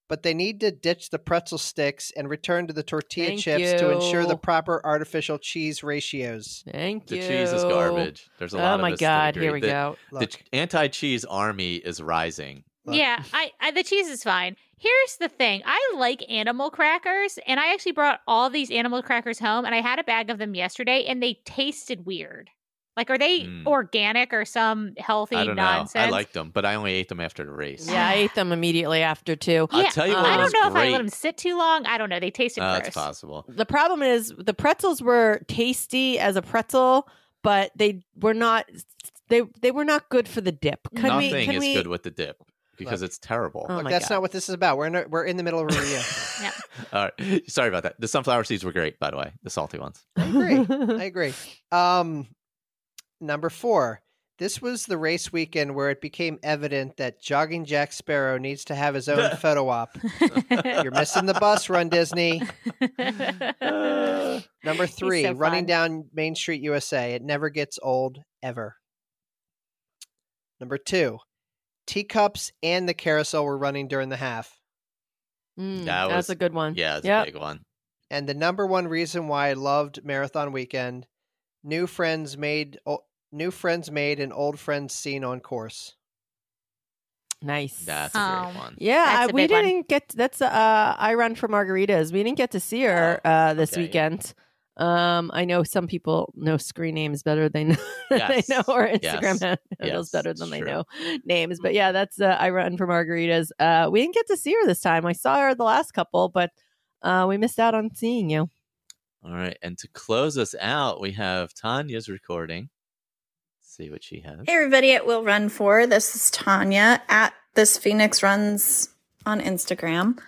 but they need to ditch the pretzel sticks and return to the tortilla chips to ensure the proper artificial cheese ratios. The cheese is garbage. There's a lot of this. Oh, my God. Here we go. The anti-cheese army is rising. Look. Yeah, I the cheese is fine. Here's the thing. I like animal crackers, and I actually brought all these animal crackers home, and I had a bag of them yesterday, and they tasted weird. Like, are they organic or some healthy nonsense? I liked them, but I only ate them after the race. Yeah, I ate them immediately after, too. I'll tell you what, I don't know if I let them sit too long. I don't know. They tasted gross. That's possible. The problem is the pretzels were tasty as a pretzel, but they were not good for the dip. Nothing is good with the dip. because it's terrible. Oh, look, that's God. Not what this is about. We're in the middle of a review. Yeah. All right. Sorry about that. The sunflower seeds were great, by the way. The salty ones. I agree. Number 4. This was the race weekend where it became evident that jogging Jack Sparrow needs to have his own photo op. You're missing the bus run, Disney. Number 3, so running down Main Street USA. It never gets old, ever. Number 2, teacups and the carousel were running during the half. That's a good one. Yeah, it's a big one. And the number one reason why I loved Marathon Weekend, new friends made and old friends seen on course. Nice. That's a great one. Yeah, we didn't get. That's I Run For Margaritas. We didn't get to see her this weekend. I know some people know screen names better than they know our Instagram handles better than they know names. But yeah, that's I Run For Margaritas. We didn't get to see her this time. I saw her the last couple, but we missed out on seeing you. All right. And to close us out, we have Tanya's recording. Let's see what she has. Hey, everybody at Will Run For. This is Tanya at This Phoenix Runs on Instagram.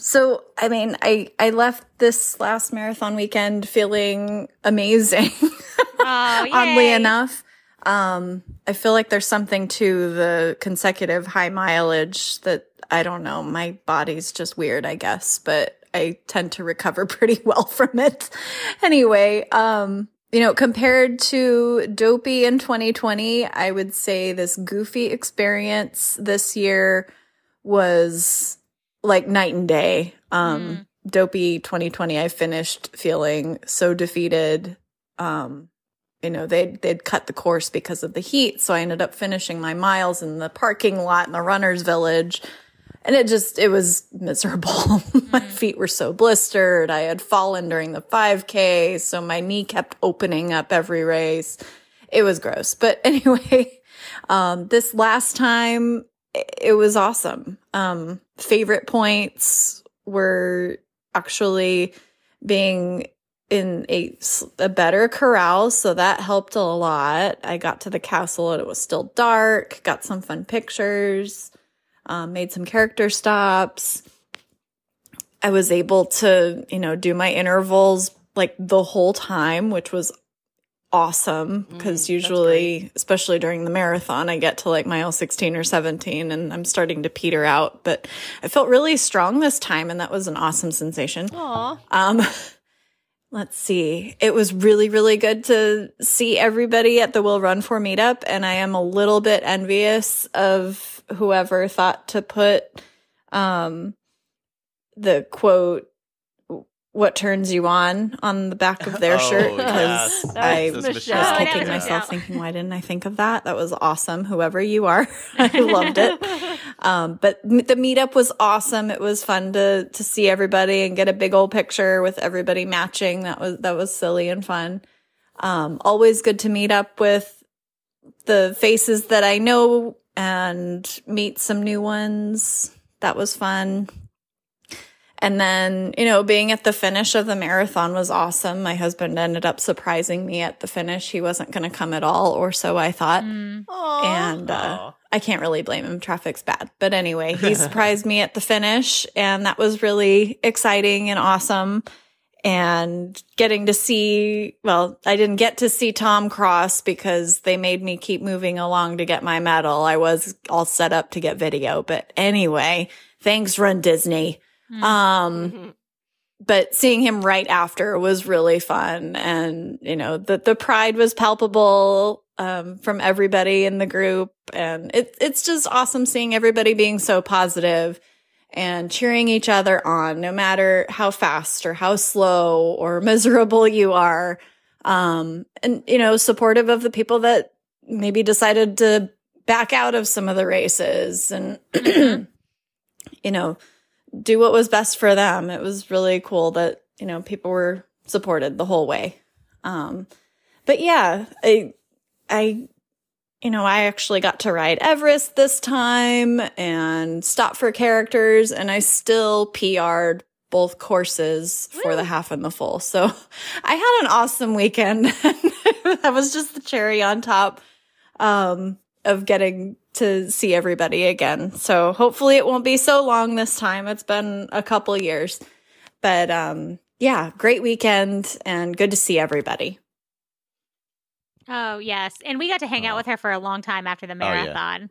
So, I mean, I left this last marathon weekend feeling amazing, oddly enough. I feel like there's something to the consecutive high mileage that, I don't know, my body's just weird, I guess, but I tend to recover pretty well from it. Anyway, you know, compared to Dopey in 2020, I would say this Goofy experience this year was like night and day. Dopey 2020, I finished feeling so defeated. You know, they'd cut the course because of the heat. So I ended up finishing my miles in the parking lot in the runner's village. And it was miserable. My feet were so blistered. I had fallen during the 5K. So my knee kept opening up every race. It was gross. But anyway, this last time, it was awesome. Favorite points were actually being in a better corral, so that helped a lot. I got to the castle and it was still dark, got some fun pictures, made some character stops. I was able to, you know, do my intervals like the whole time, which was awesome, because usually, especially during the marathon, I get to like mile 16 or 17 and I'm starting to peter out, but I felt really strong this time and that was an awesome sensation. Aww. Let's see. It was really, really good to see everybody at the Will Run For meetup, and I am a little bit envious of whoever thought to put the quote, "What turns you on the back of their shirt," because I was kicking myself thinking, why didn't I think of that? That was awesome. Whoever you are, I loved it. But the meetup was awesome. It was fun to see everybody and get a big old picture with everybody matching. That was silly and fun. Always good to meet up with the faces that I know and meet some new ones. That was fun. And then, you know, being at the finish of the marathon was awesome. My husband ended up surprising me at the finish. He wasn't going to come at all, or so I thought. And I can't really blame him. Traffic's bad. But anyway, he surprised me at the finish, and that was really exciting and awesome. And getting to see – well, I didn't get to see Tom cross because they made me keep moving along to get my medal. I was all set up to get video. But anyway, thanks, Run Disney. But seeing him right after was really fun. And, you know, the pride was palpable, from everybody in the group. And it's just awesome seeing everybody being so positive and cheering each other on, no matter how fast or how slow or miserable you are. And, you know, supportive of the people that maybe decided to back out of some of the races and, you know, do what was best for them. It was really cool that, you know, people were supported the whole way. But yeah, I, you know, I actually got to ride Everest this time and stop for characters, and I still PR'd both courses for the half and the full. So I had an awesome weekend. That was just the cherry on top. of getting to see everybody again. So hopefully it won't be so long this time. It's been a couple years. But yeah, great weekend and good to see everybody. Oh, yes. And we got to hang out with her for a long time after the marathon.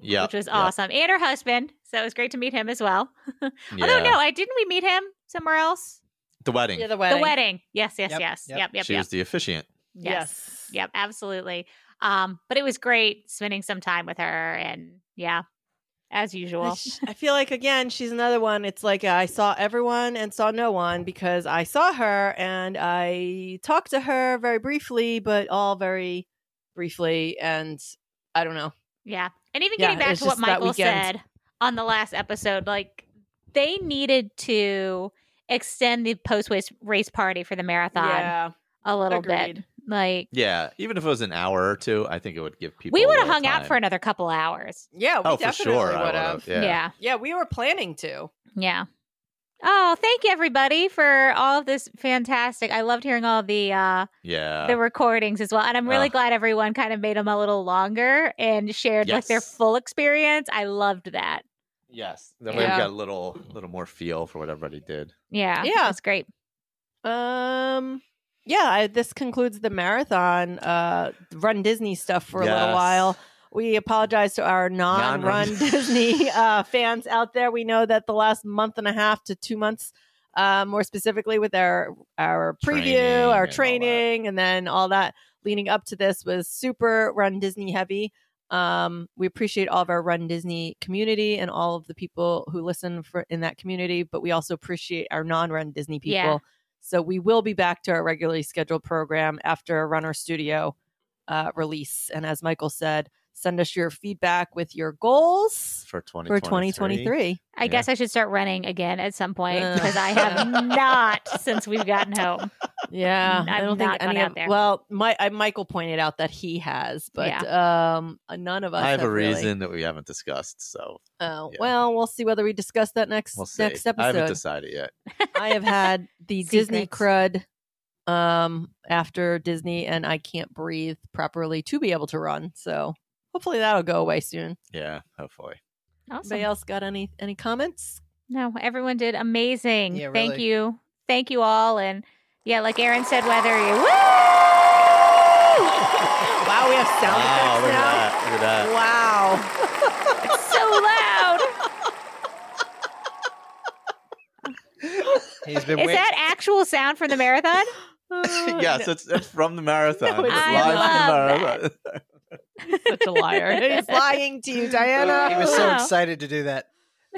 Yeah. Which was awesome. And her husband. So it was great to meet him as well. Although, no, didn't we meet him somewhere else? The wedding. Yeah, the wedding. The wedding. Yes. She was the officiant. Yes. Yep, absolutely. But it was great spending some time with her. And yeah, as usual. I feel like, again, she's another one. It's like I saw everyone and saw no one because I saw her and I talked to her very briefly, but all very briefly. And I don't know. Yeah. And even getting back to what Michael said on the last episode, like they needed to extend the post-race party for the marathon a little bit. Like, yeah, even if it was an hour or two, I think it would give people. We would have hung out for another couple hours. Yeah, we definitely for sure would have. Yeah, we were planning to. Yeah. Oh, thank you, everybody, for all of this fantastic. I loved hearing all the recordings as well. And I'm really glad everyone kind of made them a little longer and shared like their full experience. I loved that. Yes. That way we got a little more feel for what everybody did. Yeah. Yeah. That's great. This concludes the marathon Run Disney stuff for a little while. We apologize to our non-Run Disney fans out there. We know that the last month and a half to 2 months, more specifically with our preview, our training, and then all that leading up to this was super Run Disney heavy. We appreciate all of our Run Disney community and all of the people who listen in that community, but we also appreciate our non-Run Disney people. Yeah. So we will be back to our regularly scheduled program after Runner Studio release. And as Michael said, send us your feedback with your goals for 2023. I guess I should start running again at some point because I have not since we've gotten home. Yeah. I don't think any out there. Well, Michael pointed out that he has, but none of us have a reason that we haven't discussed. So well, we'll see whether we discuss that next episode. I haven't decided yet. I have had the Disney crud after Disney, and I can't breathe properly to be able to run. So hopefully that'll go away soon. Yeah, hopefully. Awesome. Anybody else got any comments? No, everyone did amazing. Yeah, really. Thank you all. And yeah, like Aaron said, whether you woo! Wow, we have sound effects now. Look at that. Wow. It's so loud. Is that actual sound from the marathon? Yes, no. It's from the marathon. No, it's live from the marathon. He's such a liar. He's lying to you, Diana. He was so excited to do that.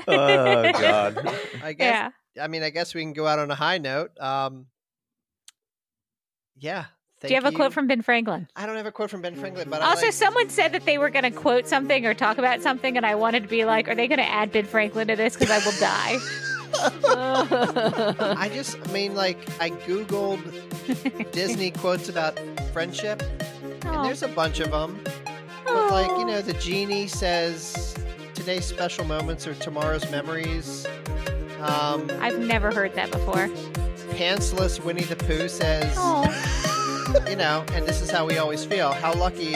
Oh, God. I guess. Yeah. I mean, I guess we can go out on a high note. Yeah. Do you have a quote from Ben Franklin? I don't have a quote from Ben Franklin. But also, someone said that they were going to quote something or talk about something, and I wanted to be like, are they going to add Ben Franklin to this? Because I will die. I Googled Disney quotes about friendship. And there's a bunch of them. But the genie says, today's special moments are tomorrow's memories. I've never heard that before. Pantsless Winnie the Pooh says, and this is how we always feel. How lucky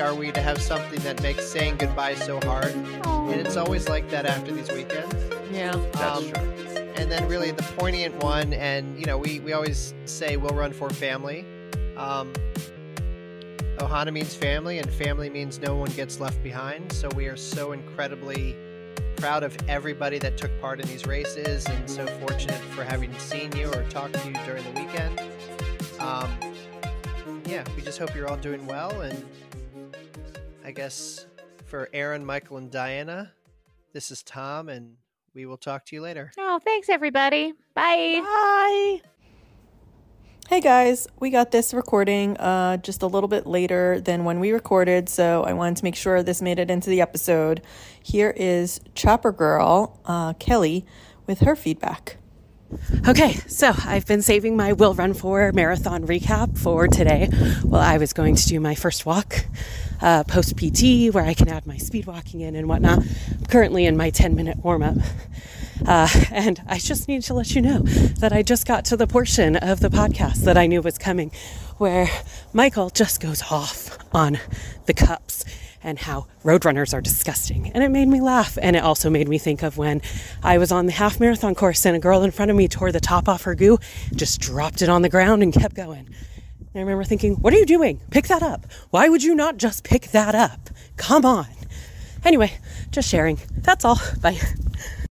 are we to have something that makes saying goodbye so hard? Aww. And it's always like that after these weekends. Yeah. That's true. And then really the poignant one, and, we always say we'll run for family. Ohana means family, and family means no one gets left behind. So we are so incredibly proud of everybody that took part in these races, and so fortunate for having seen you or talked to you during the weekend. We just hope you're all doing well. And I guess for Aaron, Michael, and Diana, this is Tom, and we will talk to you later. Oh, thanks, everybody. Bye. Bye. Hey guys, we got this recording just a little bit later than when we recorded, so I wanted to make sure this made it into the episode. Here is Chopper Girl, Kelly, with her feedback. Okay, so I've been saving my Will Run For marathon recap for today. Well, I was going to do my first walk post-PT where I can add my speed walking in and whatnot. I'm currently in my 10-minute warm-up. And I just need to let you know that I just got to the portion of the podcast that I knew was coming where Michael just goes off on the cups and how roadrunners are disgusting. And it made me laugh. And it also made me think of when I was on the half marathon course and a girl in front of me tore the top off her goo, just dropped it on the ground and kept going. And I remember thinking, what are you doing? Pick that up. Why would you not just pick that up? Come on. Anyway, just sharing. That's all. Bye.